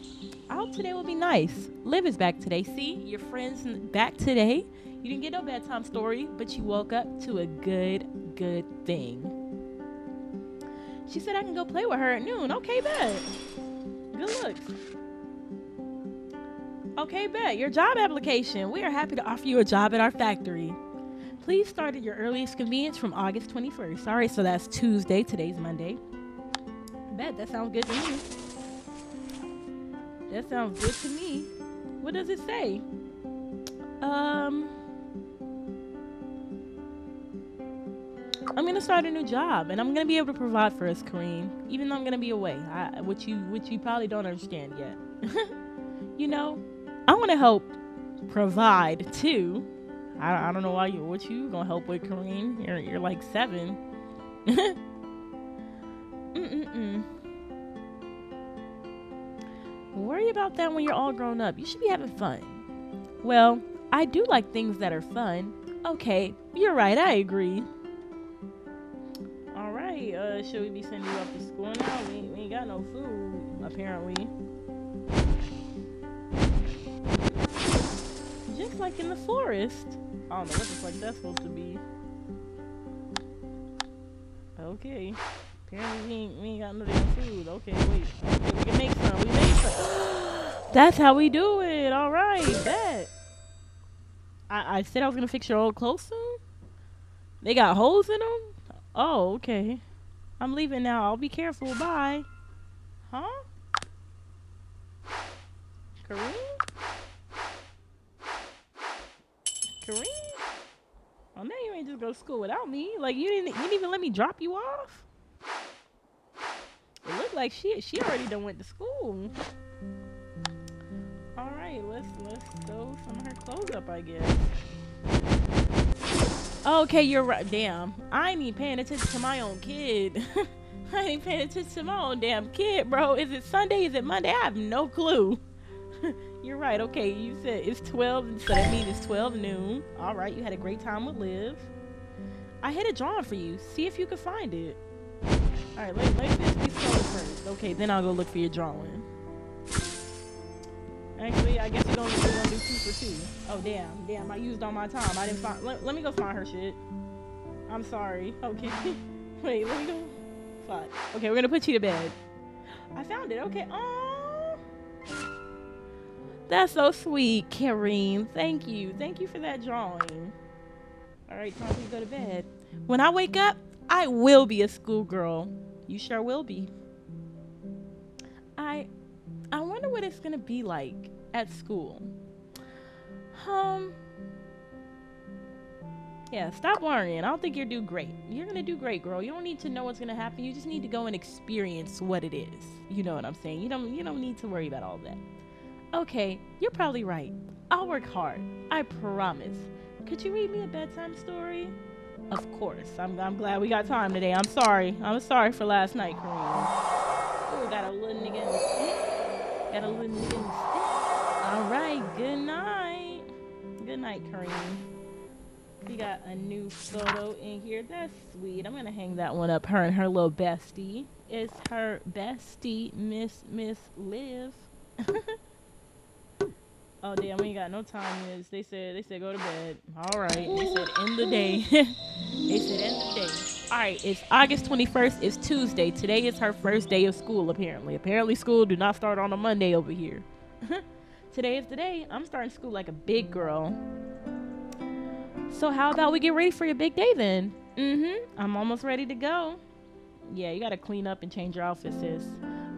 I hope today will be nice. Liv is back today. See your friends back today. You didn't get no bedtime story, but you woke up to a good, good thing. She said I can go play with her at noon. Okay, bet. Good looks. Okay, bet. Your job application. We are happy to offer you a job at our factory. Please start at your earliest convenience from August twenty-first. All right, so that's Tuesday. Today's Monday. Bet. That sounds good to me. That sounds good to me. What does it say? Um, I'm going to start a new job, and I'm going to be able to provide for us, Kareem, even though I'm going to be away, I, which you which you probably don't understand yet. You know, I want to help provide, too. I, I don't know why you, what you going to help with, Kareem. You're, you're like seven. Mm-mm-mm. Worry about that when you're all grown up. You should be having fun. Well, I do like things that are fun. Okay, you're right, I agree. All right, uh, should we be sending you off to school now? We, we ain't got no food, apparently. Just like in the forest. I don't know what the fuck that's supposed to be. Okay. Apparently we ain't, we ain't got no damn food. Okay, wait. Okay, we can make some. We make some. That's how we do it. All right, bet. I, I said I was going to fix your old clothes soon. They got holes in them? Oh, okay. I'm leaving now. I'll be careful. Bye. Huh? Kareem? Kareem? Oh, now you ain't just go to school without me. Like, you didn't, you didn't even let me drop you off? It looked like she, she already done went to school. Let's, let's throw some of her clothes up, I guess. Okay, you're right. Damn. I ain't even paying attention to my own kid. I ain't paying attention to my own damn kid, bro. Is it Sunday? Is it Monday? I have no clue. You're right. Okay, you said it's twelve, so that means it's twelve noon. All right, you had a great time with Liv. I hit a drawing for you. See if you can find it. All right, let, let's just be sold first. Okay, then I'll go look for your drawing. Actually, I guess you don't really want to do two for two. Oh, damn. Damn, I used all my time. I didn't find... Let, let me go find her shit. I'm sorry. Okay. Wait, let me go... Fuck. Okay, we're gonna put you to bed. I found it. Okay. Aww. That's so sweet, Kareem. Thank you. Thank you for that drawing. All right, time for you to go to bed. When I wake up, I will be a schoolgirl. You sure will be. I... I wonder what it's gonna be like at school. Um, yeah, stop worrying. I don't think you're do great. You're gonna do great, girl. You don't need to know what's gonna happen. You just need to go and experience what it is. You know what I'm saying? You don't, you don't need to worry about all that. Okay, you're probably right. I'll work hard. I promise. Could you read me a bedtime story? Of course. I'm, I'm glad we got time today. I'm sorry. I'm sorry for last night, Kareem. Ooh, got a little nigga in the stick. Got a little nigga in the stick. All right, good night. Good night, Kareem. We got a new photo in here. That's sweet. I'm gonna hang that one up. Her and her little bestie. It's her bestie, Miss Miss Liv. Oh damn, we ain't got no time. Is they said they said go to bed. All right. They said end the day. They said end the day. Alright, it's August twenty-first, it's Tuesday. Today is her first day of school, apparently. Apparently school do not start on a Monday over here. Today is the day. I'm starting school like a big girl. So how about we get ready for your big day then? Mm-hmm. I'm almost ready to go. Yeah, you gotta clean up and change your outfit, sis.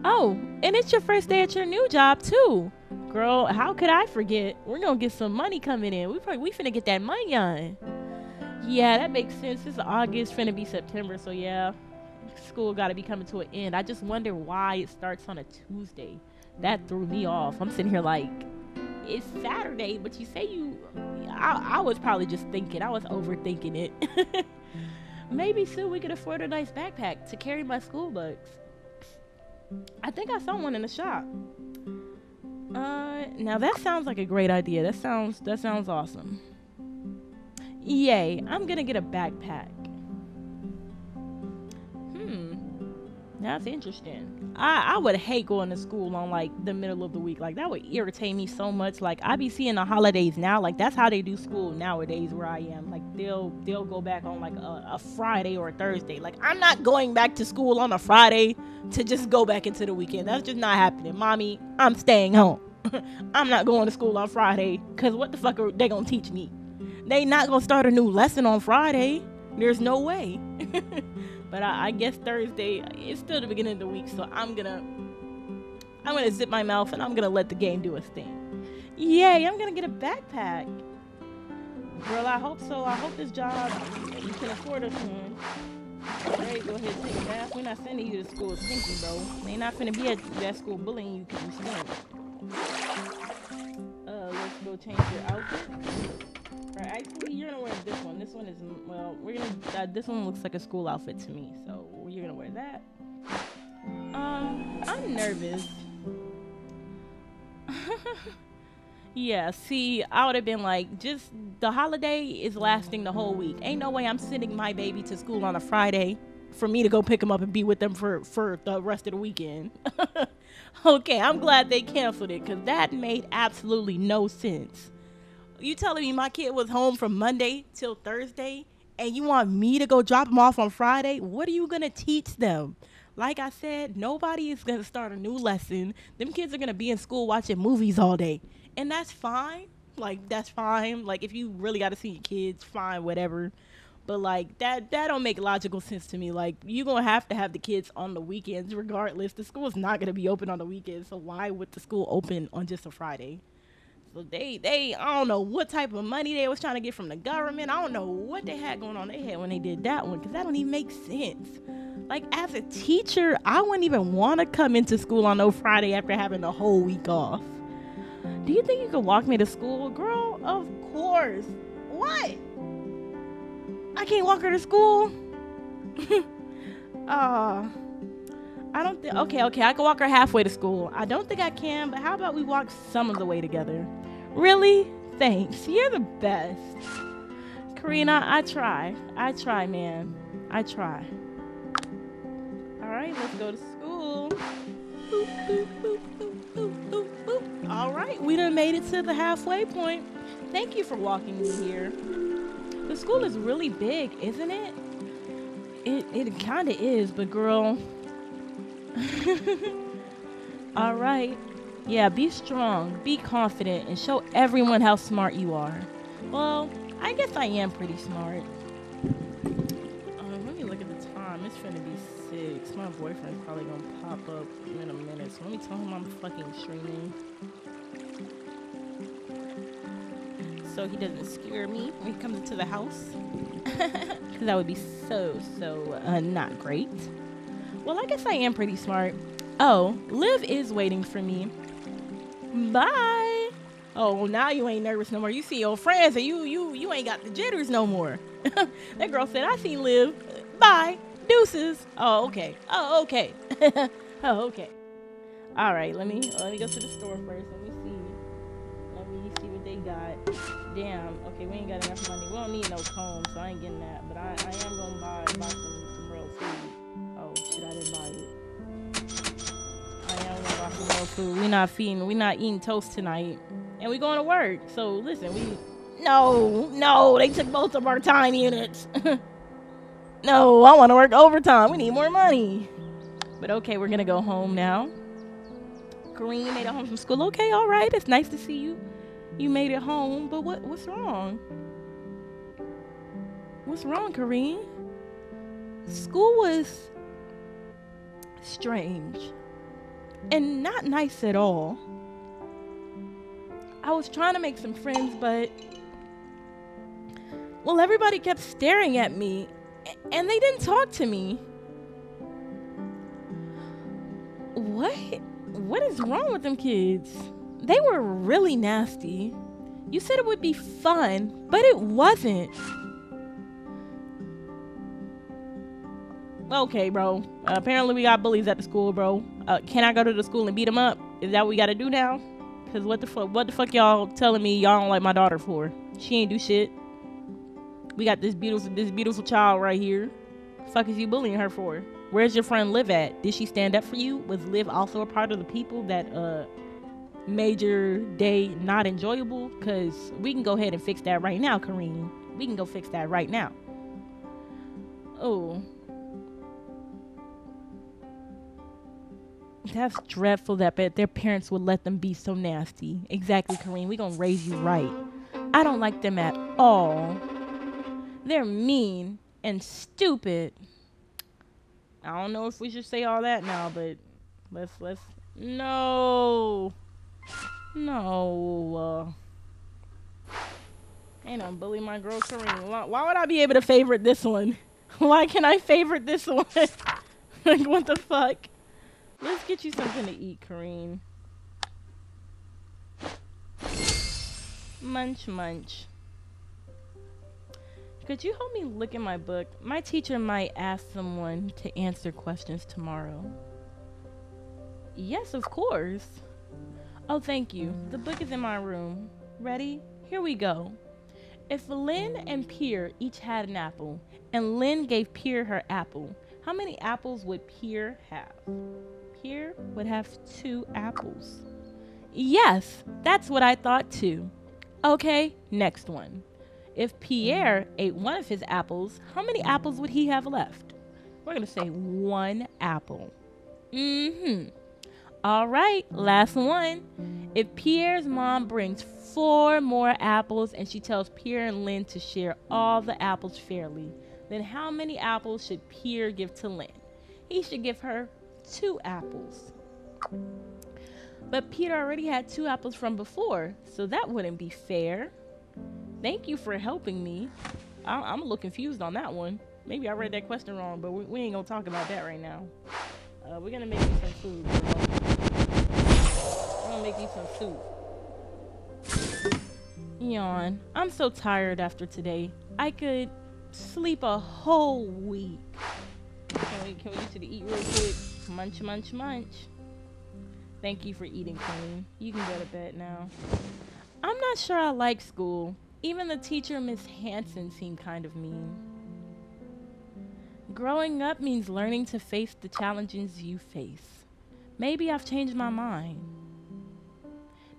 Oh, and it's your first day at your new job, too. Girl, how could I forget? We're gonna get some money coming in. We probably we finna get that money on. Yeah, that makes sense. It's August, finna be September, so yeah. School gotta be coming to an end. I just wonder why it starts on a Tuesday. That threw me off. I'm sitting here like, it's Saturday, but you say you... I, I was probably just thinking. I was overthinking it. Maybe soon we could afford a nice backpack to carry my school books. I think I saw one in the shop. Uh, now that sounds like a great idea. That sounds, that sounds awesome. Yay, I'm gonna get a backpack. Hmm, that's interesting. I, I would hate going to school on like the middle of the week. Like that would irritate me so much. Like I be seeing the holidays now. Like that's how they do school nowadays where I am. Like they'll, they'll go back on like a, a Friday or a Thursday. Like I'm not going back to school on a Friday to just go back into the weekend. That's just not happening. Mommy, I'm staying home. I'm not going to school on Friday because what the fuck are they gonna teach me? They not gonna start a new lesson on Friday. There's no way. But I, I guess Thursday, it's still the beginning of the week, so I'm gonna I'm gonna zip my mouth and I'm gonna let the game do its thing. Yay, I'm gonna get a backpack. Girl, I hope so. I hope this job you can afford us one. Alright, go ahead and take a bath. We're not sending you to school stinking, bro. They not finna be at that school bullying you because you stink. Uh, let's go change your outfit. Alright, actually, you're gonna wear this one. This one is, well, we're gonna, uh, this one looks like a school outfit to me, so you're gonna wear that. Um, I'm nervous. Yeah, see, I would have been like, just, the holiday is lasting the whole week. Ain't no way I'm sending my baby to school on a Friday for me to go pick them up and be with them for, for the rest of the weekend. Okay, I'm glad they canceled it, because that made absolutely no sense. You telling me my kid was home from Monday till Thursday and you want me to go drop them off on Friday? What are you going to teach them? Like I said, nobody is going to start a new lesson. Them kids are going to be in school watching movies all day. And that's fine. Like, that's fine. Like, if you really got to see your kids, fine, whatever. But, like, that, that don't make logical sense to me. Like, you're going to have to have the kids on the weekends regardless. The school is not going to be open on the weekends. So why would the school open on just a Friday? So they, they, I don't know what type of money they was trying to get from the government. I don't know what they had going on in their head when they did that one, because that don't even make sense. Like, as a teacher, I wouldn't even want to come into school on no Friday after having the whole week off. Do you think you could walk me to school? Girl, of course. What? I can't walk her to school? uh, I don't think... Okay, okay, I can walk her halfway to school. I don't think I can, but how about we walk some of the way together? Really? Thanks. You're the best. Karina, I try. I try, man. I try. All right, let's go to school. Boop, boop, boop, boop, boop, boop, boop. All right, we done made it to the halfway point. Thank you for walking me here. The school is really big, isn't it? It, it kind of is, but girl... All right. Yeah, be strong, be confident, and show everyone how smart you are. Well, I guess I am pretty smart. Um, let me look at the time. It's finna be six. My boyfriend's probably gonna pop up in a minute, so let me tell him I'm fucking streaming so he doesn't scare me when he comes into the house. Because that would be so, so uh, not great. Well, I guess I am pretty smart. Oh, Liv is waiting for me. Bye. Oh, well, now you ain't nervous no more. You see your friends and you you you ain't got the jitters no more. That girl said, I seen Liv. Bye. Deuces. Oh, okay. Oh, okay. Oh, okay. All right, let me let me go to the store first. Let me see. Let me see what they got. Damn. Okay, we ain't got enough money. We don't need no comb, so I ain't getting that. But I, I am going to buy, buy some, some real food. Oh, shit, I didn't buy it. I am gonna buy some more food. We're not feeding. We're not eating toast tonight. And we're going to work. So, listen, we... No, no, they took both of our time units. No, I want to work overtime. We need more money. But, okay, we're going to go home now. Kareem made it home from school. Okay, all right. It's nice to see you. You made it home. But what? what's wrong? What's wrong, Kareem? School was... strange and not nice at all. I was trying to make some friends, but, well, everybody kept staring at me, and they didn't talk to me. What? What is wrong with them kids? They were really nasty. You said it would be fun, but it wasn't. Okay, bro. Uh, apparently we got bullies at the school, bro. Uh, can I go to the school and beat them up? Is that what we gotta do now? Cause what the fuck? What the fuck y'all telling me y'all don't like my daughter for? She ain't do shit. We got this beautiful, this beautiful child right here. The fuck is you bullying her for? Where's your friend Liv at? Did she stand up for you? Was Liv also a part of the people that uh made your day not enjoyable? Cause we can go ahead and fix that right now, Kareem. We can go fix that right now. Oh. That's dreadful that their parents would let them be so nasty. Exactly, Kareem. We're going to raise you right. I don't like them at all. They're mean and stupid. I don't know if we should say all that now, but let's, let's, no. No. Uh, ain't no bully my girl, Kareem. Why, why would I be able to favorite this one? Why can I favorite this one? Like, what the fuck? Let's get you something to eat, Kareem. Munch, munch. Could you help me look in my book? My teacher might ask someone to answer questions tomorrow. Yes, of course. Oh, thank you. The book is in my room. Ready? Here we go. If Lynn and Pierre each had an apple, and Lynn gave Pierre her apple, how many apples would Pierre have? Pierre would have two apples. Yes, that's what I thought too. Okay, next one. If Pierre ate one of his apples, how many apples would he have left? We're gonna say one apple. Mm-hmm. All right, last one. If Pierre's mom brings four more apples and she tells Pierre and Lynn to share all the apples fairly, then how many apples should Pierre give to Lynn? He should give her two apples. But Peter already had two apples from before, so that wouldn't be fair. Thank you for helping me. I I'm a little confused on that one. Maybe I read that question wrong, but we, we ain't gonna talk about that right now. Uh, we're gonna make you some food, bro. We're gonna make you some food. Yawn. I'm so tired after today. I could sleep a whole week. Can we, can we get you to eat real quick? Munch, munch, munch. Thank you for eating, Queen. You can go to bed now. I'm not sure I like school. Even the teacher, Miss Hanson, seemed kind of mean. Growing up means learning to face the challenges you face. Maybe I've changed my mind.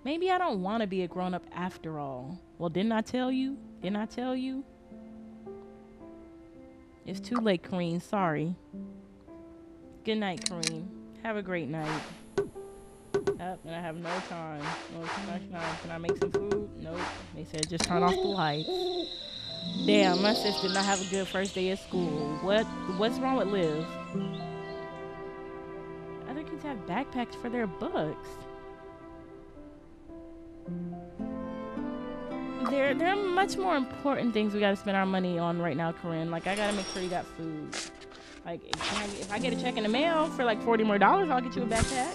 Maybe I don't want to be a grown-up after all. Well, didn't I tell you? Didn't I tell you? It's too late, Kareem. Sorry. Good night, Kareem. Have a great night. Yep, and I have no time. No time. Can I make some food? Nope. They said just turn off the lights. Damn, my sister did not have a good first day at school. What? What's wrong with Liv? Other kids have backpacks for their books. There, there are much more important things we gotta spend our money on right now, Corinne. Like, I gotta make sure you got food. Like, if I, if I get a check in the mail for like forty more dollars, I'll get you a backpack.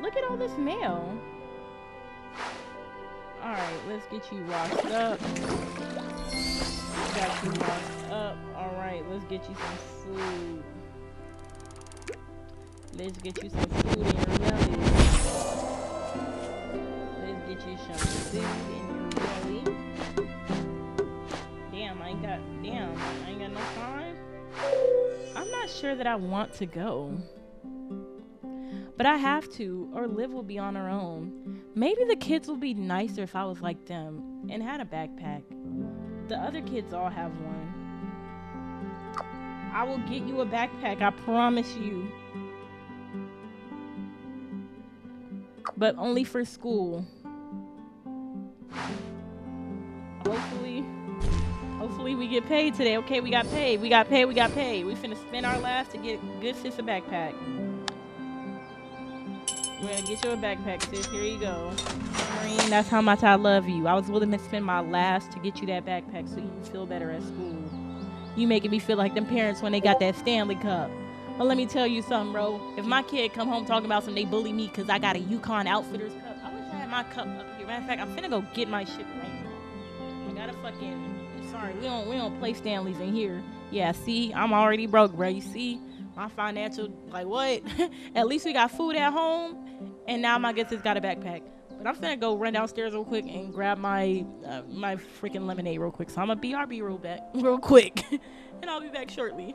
Look at all this mail. All right, let's get you washed up. Got you washed up. All right, let's get you some food. Let's get you some food in your belly. Let's get you some food in your belly. Damn, I ain't got. Damn, I ain't got no time. I'm not sure that I want to go, but I have to, or Liv will be on her own. Maybe the kids will be nicer if I was like them and had a backpack. The other kids all have one. I will get you a backpack, I promise you. But only for school. Hopefully. Hopefully we get paid today. Okay, we got paid. We got paid. We got paid. We finna spend our last to get good sis a backpack. We're gonna get you a backpack, sis. Here you go. Green, that's how much I love you. I was willing to spend my last to get you that backpack so you can feel better at school. You making me feel like them parents when they got that Stanley Cup. But let me tell you something, bro. If my kid come home talking about something, they bully me because I got a Yukon Outfitters cup. I wish I had my cup up here. Matter of fact, I'm finna go get my shit right now. I got a fucking... I'm sorry, we don't, we don't play Stanleys in here. Yeah, see? I'm already broke, bro. You see? My financial... Like, what? At least we got food at home. And now my guess has got a backpack. But I'm finna go run downstairs real quick and grab my uh, my freaking lemonade real quick. So I'm a B R B real back real quick. And I'll be back shortly.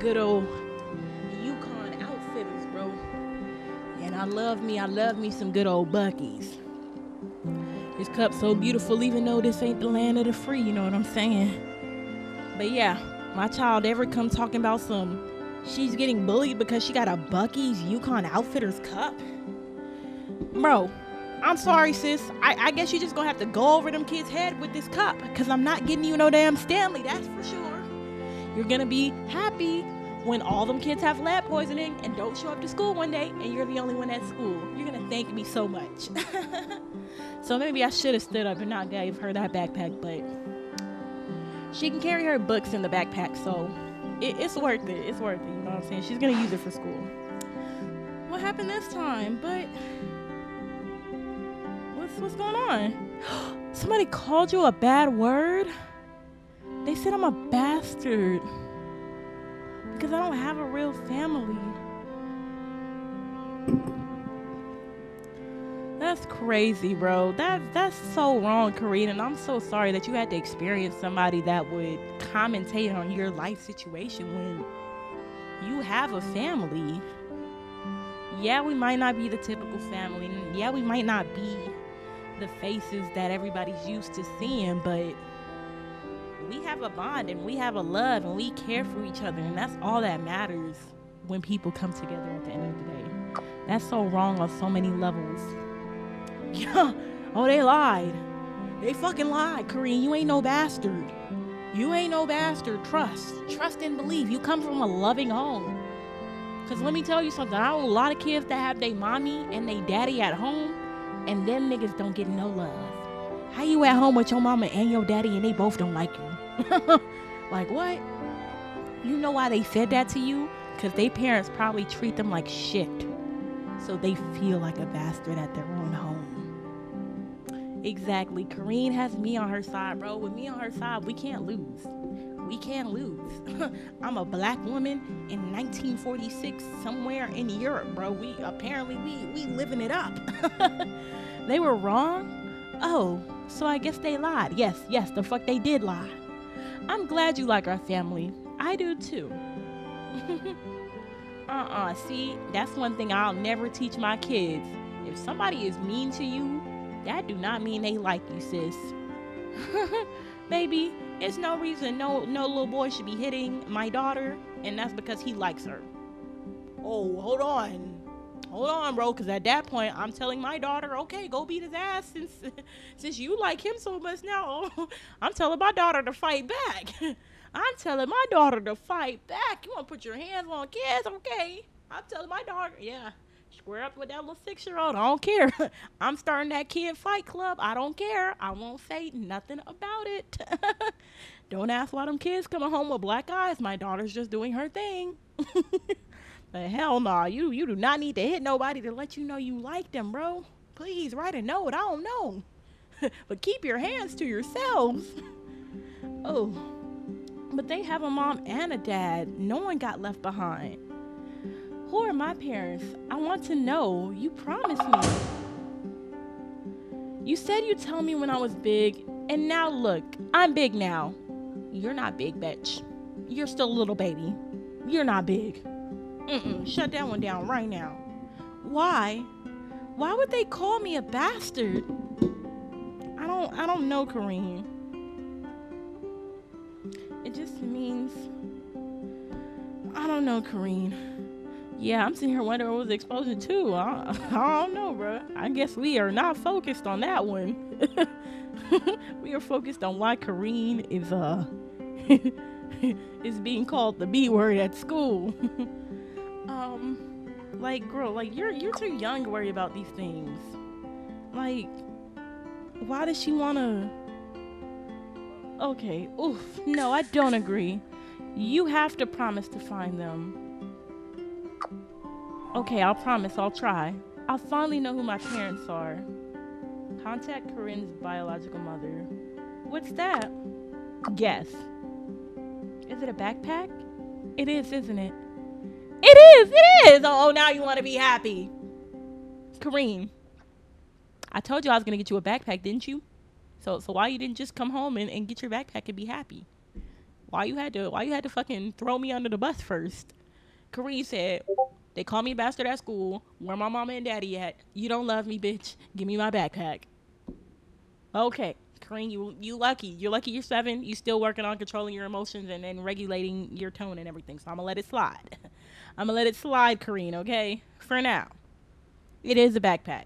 Good old Yukon Outfitters, bro. And I love me, I love me some good old Bucky's. This cup's so beautiful, even though this ain't the land of the free, you know what I'm saying? But yeah, my child ever come talking about some, she's getting bullied because she got a Bucky's Yukon Outfitters cup? Bro, I'm sorry, sis. I, I guess you just gonna have to go over them kids' head with this cup, because I'm not getting you no damn Stanley, that's for sure. You're gonna be happy when all them kids have lead poisoning and don't show up to school one day and you're the only one at school. You're gonna thank me so much. So maybe I should have stood up and not gave her that backpack, but she can carry her books in the backpack, so it, it's worth it. It's worth it, you know what I'm saying? She's gonna use it for school. What happened this time? But what's, what's going on? Somebody called you a bad word? They said I'm a bastard because I don't have a real family. That's crazy, bro. That, that's so wrong, Karina. And I'm so sorry that you had to experience somebody that would commentate on your life situation when you have a family. Yeah, we might not be the typical family. Yeah, we might not be the faces that everybody's used to seeing, but we have a bond and we have a love and we care for each other, and that's all that matters when people come together at the end of the day. That's so wrong on so many levels. Yeah. Oh, they lied. They fucking lied, Kareem. You ain't no bastard. You ain't no bastard. Trust. Trust and believe. You come from a loving home. Because let me tell you something. I know a lot of kids that have their mommy and they daddy at home, and them niggas don't get no love. How you at home with your mama and your daddy and they both don't like you? Like, what? You know why they said that to you? Because they parents probably treat them like shit, so they feel like a bastard at their own home. Exactly. Kareen has me on her side, bro. With me on her side, we can't lose. We can't lose. I'm a black woman in nineteen forty-six somewhere in Europe, bro. We apparently we we living it up. They were wrong. Oh, so I guess they lied. Yes, yes, the fuck they did lie. I'm glad you like our family. I do too. uh-uh, see, that's one thing I'll never teach my kids. If somebody is mean to you, that do not mean they like you, sis. baby, it's no reason no no little boy should be hitting my daughter, and that's because he likes her. Oh, hold on. Hold on, bro, because at that point, I'm telling my daughter, okay, go beat his ass since since you like him so much now. I'm telling my daughter to fight back. I'm telling my daughter to fight back. You want to put your hands on kids? Okay. I'm telling my daughter, yeah. Square up with that little six-year-old. I don't care. I'm starting that kid fight club. I don't care. I won't say nothing about it. Don't ask why them kids coming home with black eyes. My daughter's just doing her thing. But hell no, nah. you you do not need to hit nobody to let you know you like them, bro. Please write a note. I don't know. But keep your hands to yourselves. Oh, but they have a mom and a dad. No one got left behind. Who are my parents? I want to know. You promised me. You said you'd tell me when I was big, and now look, I'm big now. You're not big, bitch. You're still a little baby. You're not big. Mm-mm. Shut that one down right now. Why? Why would they call me a bastard? I don't, I don't know, Kareem. It just means, I don't know, Kareem. Yeah, I'm sitting here wondering what was exposure to. I, I don't know, bro. I guess we are not focused on that one. We are focused on why Kareen is uh is being called the B word at school. um, like, girl, like you're you're too young to worry about these things. Like, why does she wanna? Okay, oof. No, I don't agree. You have to promise to find them. Okay, I'll promise, I'll try. I'll finally know who my parents are. Contact Corinne's biological mother. What's that? Guess. Is it a backpack? It is, isn't it? It is, it is! Oh, now you want to be happy. Kareen, I told you I was going to get you a backpack, didn't you? So so why you didn't just come home and, and get your backpack and be happy? Why you had to, why you had to fucking throw me under the bus first? Kareen said... They call me a bastard at school. Where my mama and daddy at? You don't love me, bitch. Give me my backpack. Okay, Kareen, you you lucky. You're lucky you're seven. You still working on controlling your emotions and then regulating your tone and everything. So I'm going to let it slide. I'm going to let it slide, Kareen, okay? For now. It is a backpack.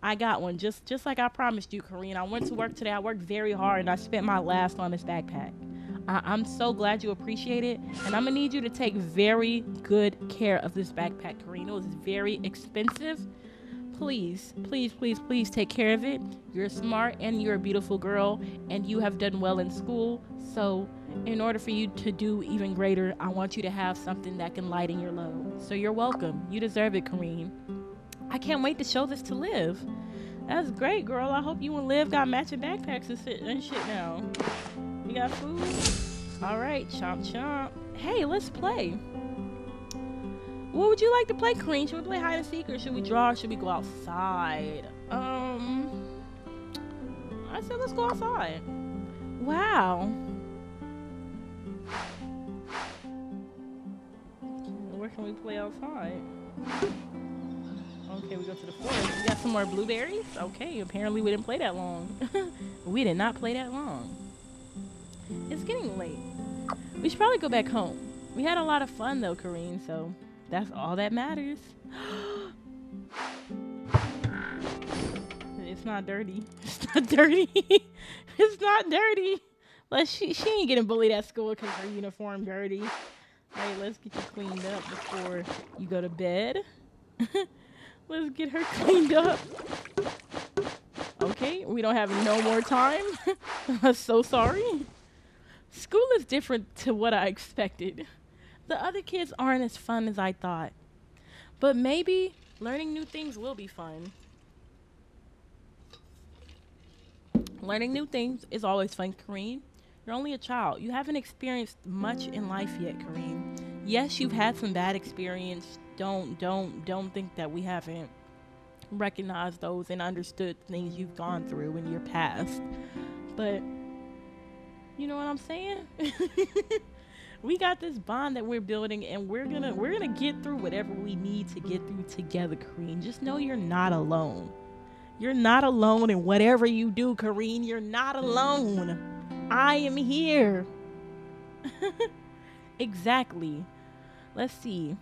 I got one. Just, just like I promised you, Kareen. I went to work today. I worked very hard, and I spent my last on this backpack. I'm so glad you appreciate it, and I'm gonna need you to take very good care of this backpack, Kareen. It was very expensive. Please, please, please, please take care of it. You're smart, and you're a beautiful girl, and you have done well in school. So in order for you to do even greater, I want you to have something that can lighten your load. So you're welcome. You deserve it, Kareen. I can't wait to show this to Liv. That's great, girl. I hope you and Liv got matching backpacks and shit, and shit now. You got food? Alright, chomp chomp. Hey, let's play. What would you like to play, Kareen? Should we play hide and seek, or should we draw, or should we go outside? Um, I said let's go outside. Wow. Where can we play outside? Okay, we go to the forest. We got some more blueberries? Okay, apparently we didn't play that long. We did not play that long. It's getting late. We should probably go back home. We had a lot of fun though, Kareen, so that's all that matters. It's not dirty. It's not dirty. It's not dirty. Let's, she, she ain't getting bullied at school because her uniform dirty. All right, let's get you cleaned up before you go to bed. Let's get her cleaned up. Okay, we don't have no more time. I'm so sorry. School is different to what I expected. The other kids aren't as fun as I thought. But maybe learning new things will be fun. Learning new things is always fun, Kareen. You're only a child. You haven't experienced much in life yet, Kareen. Yes, you've had some bad experience. Don't, don't, don't think that we haven't recognized those and understood things you've gone through in your past. But... you know what I'm saying? We got this bond that we're building, and we're gonna we're gonna get through whatever we need to get through together, Kareen. Just know you're not alone. You're not alone in whatever you do, Kareen. You're not alone. I am here. Exactly. Let's see.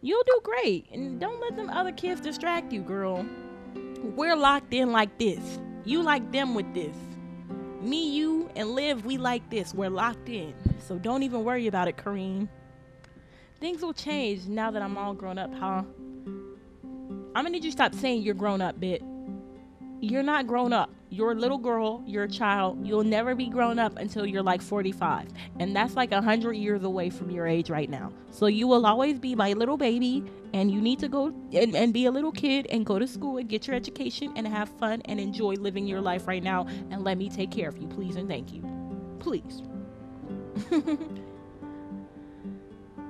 You'll do great. And don't let them other kids distract you, girl. We're locked in like this. You like them with this. Me, you, and Liv, we like this. We're locked in. So don't even worry about it, Kareem. Things will change now that I'm all grown up, huh? I'm gonna need you to stop saying you're grown up, bitch. You're not grown up. You're a little girl. You're a child. You'll never be grown up until you're like forty-five. And that's like one hundred years away from your age right now. So you will always be my little baby. And you need to go and, and be a little kid and go to school and get your education and have fun and enjoy living your life right now. And let me take care of you, please and thank you. Please.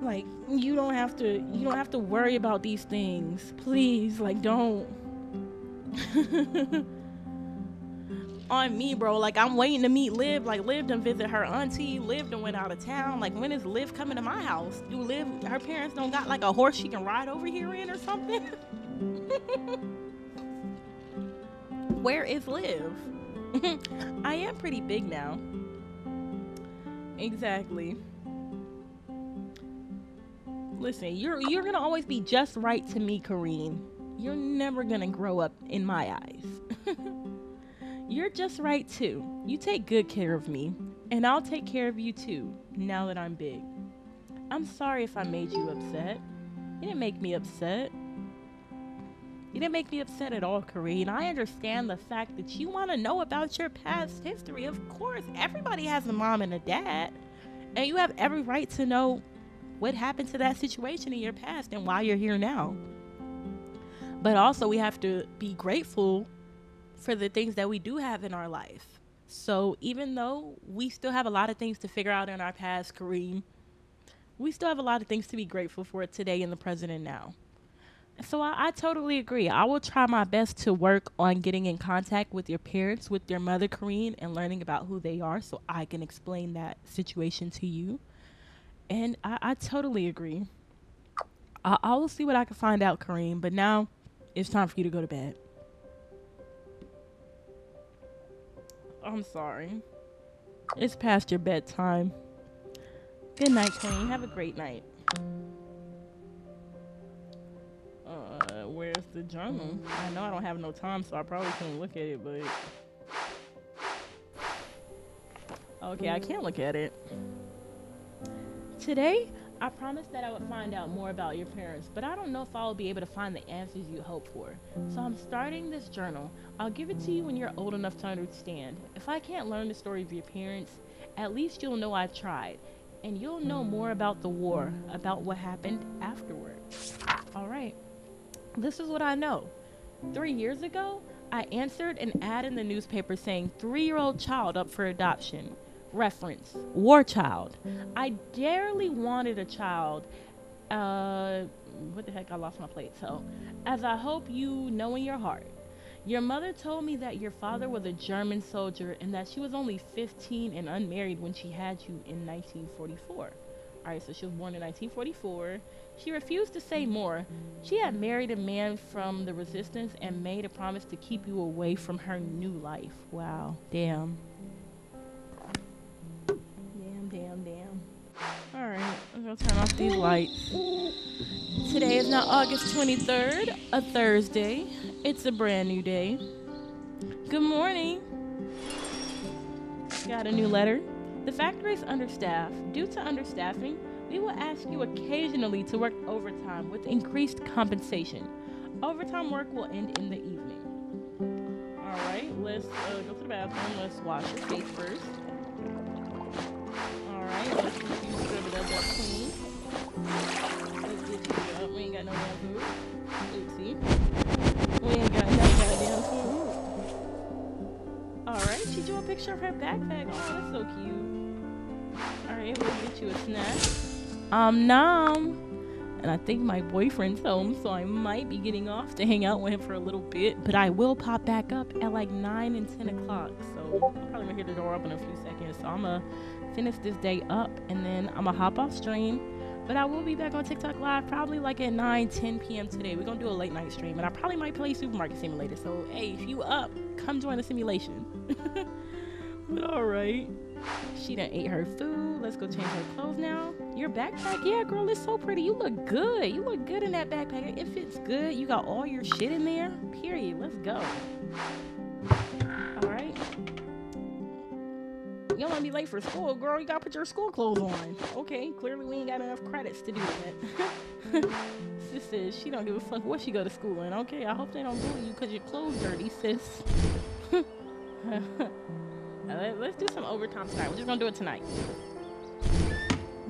Like, you don't have to, you don't have to worry about these things. Please, like, don't. On me, bro. Like, I'm waiting to meet Liv. Like, Liv done visit her auntie. Liv done went out of town. Like, when is Liv coming to my house? Do Liv, her parents don't got, like, a horse she can ride over here in or something? Where is Liv? I am pretty big now. Exactly. Listen, you're you're gonna always be just right to me, Kareem. You're never gonna grow up in my eyes. You're just right too. You take good care of me, and I'll take care of you too, now that I'm big. I'm sorry if I made you upset. You didn't make me upset. You didn't make me upset at all, Kareem. I understand the fact that you wanna know about your past history. Of course, everybody has a mom and a dad, and you have every right to know what happened to that situation in your past and why you're here now. But also, we have to be grateful for the things that we do have in our life. So even though we still have a lot of things to figure out in our past, Kareem, we still have a lot of things to be grateful for today in the present and now. So I, I totally agree. I will try my best to work on getting in contact with your parents, with your mother, Kareem, and learning about who they are so I can explain that situation to you. And I, I totally agree. I, I will see what I can find out, Kareem. But now it's time for you to go to bed. I'm sorry. It's past your bedtime. Good night, Kareem. Have a great night. Uh, where's the journal? I know I don't have no time, so I probably can't look at it, but... Okay, I can't look at it. Today, I promised that I would find out more about your parents, but I don't know if I will be able to find the answers you hope for. So I'm starting this journal. I'll give it to you when you're old enough to understand. If I can't learn the story of your parents, at least you'll know I've tried. And you'll know more about the war, about what happened afterwards. All right. This is what I know. Three years ago, I answered an ad in the newspaper saying three-year-old child up for adoption. Reference, war child. I dearly wanted a child. Uh, what the heck, I lost my plate. So, as I hope you know in your heart, your mother told me that your father was a German soldier and that she was only fifteen and unmarried when she had you in nineteen forty-four. All right, so she was born in nineteen forty-four. She refused to say more. She had married a man from the resistance and made a promise to keep you away from her new life. Wow, damn. Damn, damn. Alright, I'm gonna turn off these lights. Today is now August twenty-third, a Thursday. It's a brand new day. Good morning. Got a new letter. The factory is understaffed. Due to understaffing, we will ask you occasionally to work overtime with increased compensation. Overtime work will end in the evening. Alright, let's uh, go to the bathroom. Let's wash your face first. Alright, let's get you scrubbed up and clean. Let's get you up. We ain't got no damn food. Oopsie. We ain't got no goddamn food. Alright, she drew a picture of her backpack. Oh, that's so cute. Alright, we'll get you a snack. Um, nom. And I think my boyfriend's home, so I might be getting off to hang out with him for a little bit. But I will pop back up at like nine and ten o'clock. So I'm probably gonna hear the door open in a few seconds. So I'm gonna finish this day up and then I'm gonna hop off stream. But I will be back on TikTok Live probably like at nine, ten p m today. We're gonna do a late night stream and I probably might play Supermarket Simulator. So hey, if you up, come join the simulation. But all right. She done ate her food. Let's go change her clothes now. Your backpack? Yeah, girl, it's so pretty. You look good. You look good in that backpack. It fits good. You got all your shit in there. Period. Let's go. All right. You don't want to be late for school, girl. You got to put your school clothes on. Okay, clearly we ain't got enough credits to do that. Sis says she don't give a fuck what she go to school in. Okay, I hope they don't bully you because your clothes dirty, sis. Let's do some overtime tonight. We're just gonna do it tonight.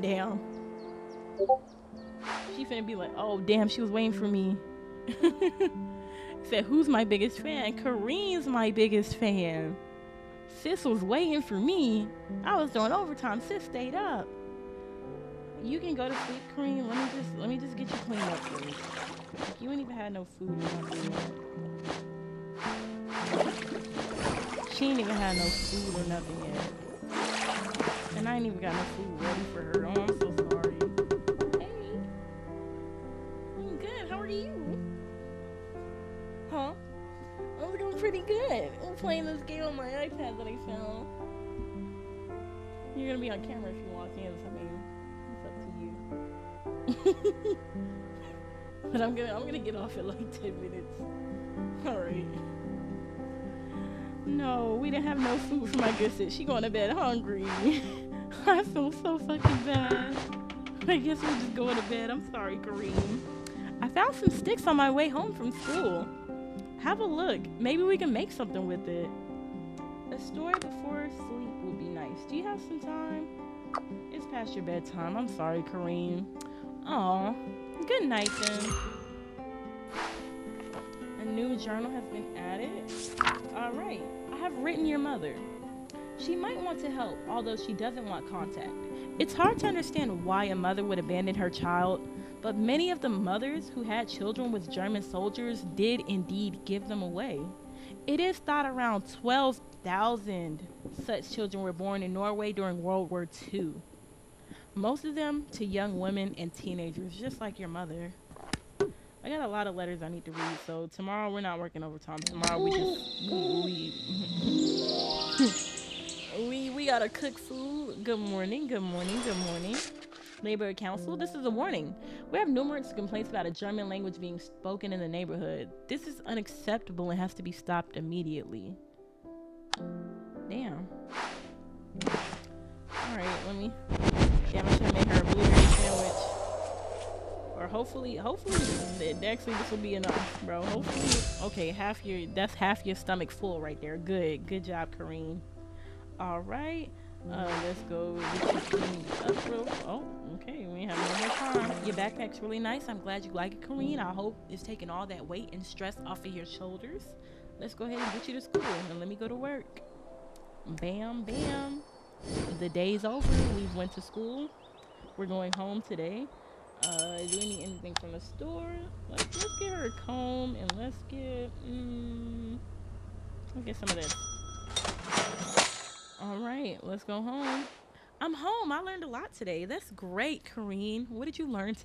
Damn. She finna be like, oh, damn, she was waiting for me. Said, who's my biggest fan? Kareem's my biggest fan. Sis was waiting for me. I was doing overtime. Sis stayed up. You can go to sleep, Kareem. Let me just, let me just get you cleaned up, please. Like, you ain't even had no food. She ain't even had no food or nothing yet. And I ain't even got no food ready for her. Oh, I'm so sorry. Hey. I'm good. How are you? Huh? I'm doing pretty good. I'm playing this game on my iPad that I found. You're gonna be on camera if you want to. I mean, it's up to you. But I'm gonna, I'm gonna get off in like ten minutes. Alright. No, we didn't have no food for my good sis. She going to bed hungry. I feel so fucking bad. I guess we're just going to bed. I'm sorry, Kareem. I found some sticks on my way home from school. Have a look. Maybe we can make something with it. A story before sleep would be nice. Do you have some time? It's past your bedtime. I'm sorry, Kareem. Aw. Good night, then. A new journal has been added. All right. I have written your mother. She might want to help, although she doesn't want contact. It's hard to understand why a mother would abandon her child, but many of the mothers who had children with German soldiers did indeed give them away. It is thought around twelve thousand such children were born in Norway during World War Two. Most of them to young women and teenagers, just like your mother. I got a lot of letters I need to read, so tomorrow we're not working overtime. Tomorrow we just we we, we gotta cook food. Good morning, good morning, good morning. Neighborhood Council, this is a warning. We have numerous complaints about a German language being spoken in the neighborhood. This is unacceptable and has to be stopped immediately. Damn. All right, let me. Damn, I should have made her a blueberry sandwich. Or hopefully, hopefully, actually this will be enough, bro. Hopefully, okay, half your, that's half your stomach full right there. Good, good job, Kareem. All right, uh, let's go get you cleaned up real. Oh, okay, we have no more time. Your backpack's really nice. I'm glad you like it, Kareem. I hope it's taking all that weight and stress off of your shoulders. Let's go ahead and get you to school, and let me go to work. Bam, bam. The day's over. We went to school. We're going home today. Uh, do we need anything from the store? Like, let's get her a comb and let's get, mm, let's get some of this. All right, let's go home. I'm home. I learned a lot today. That's great, Kareem. What did you learn today?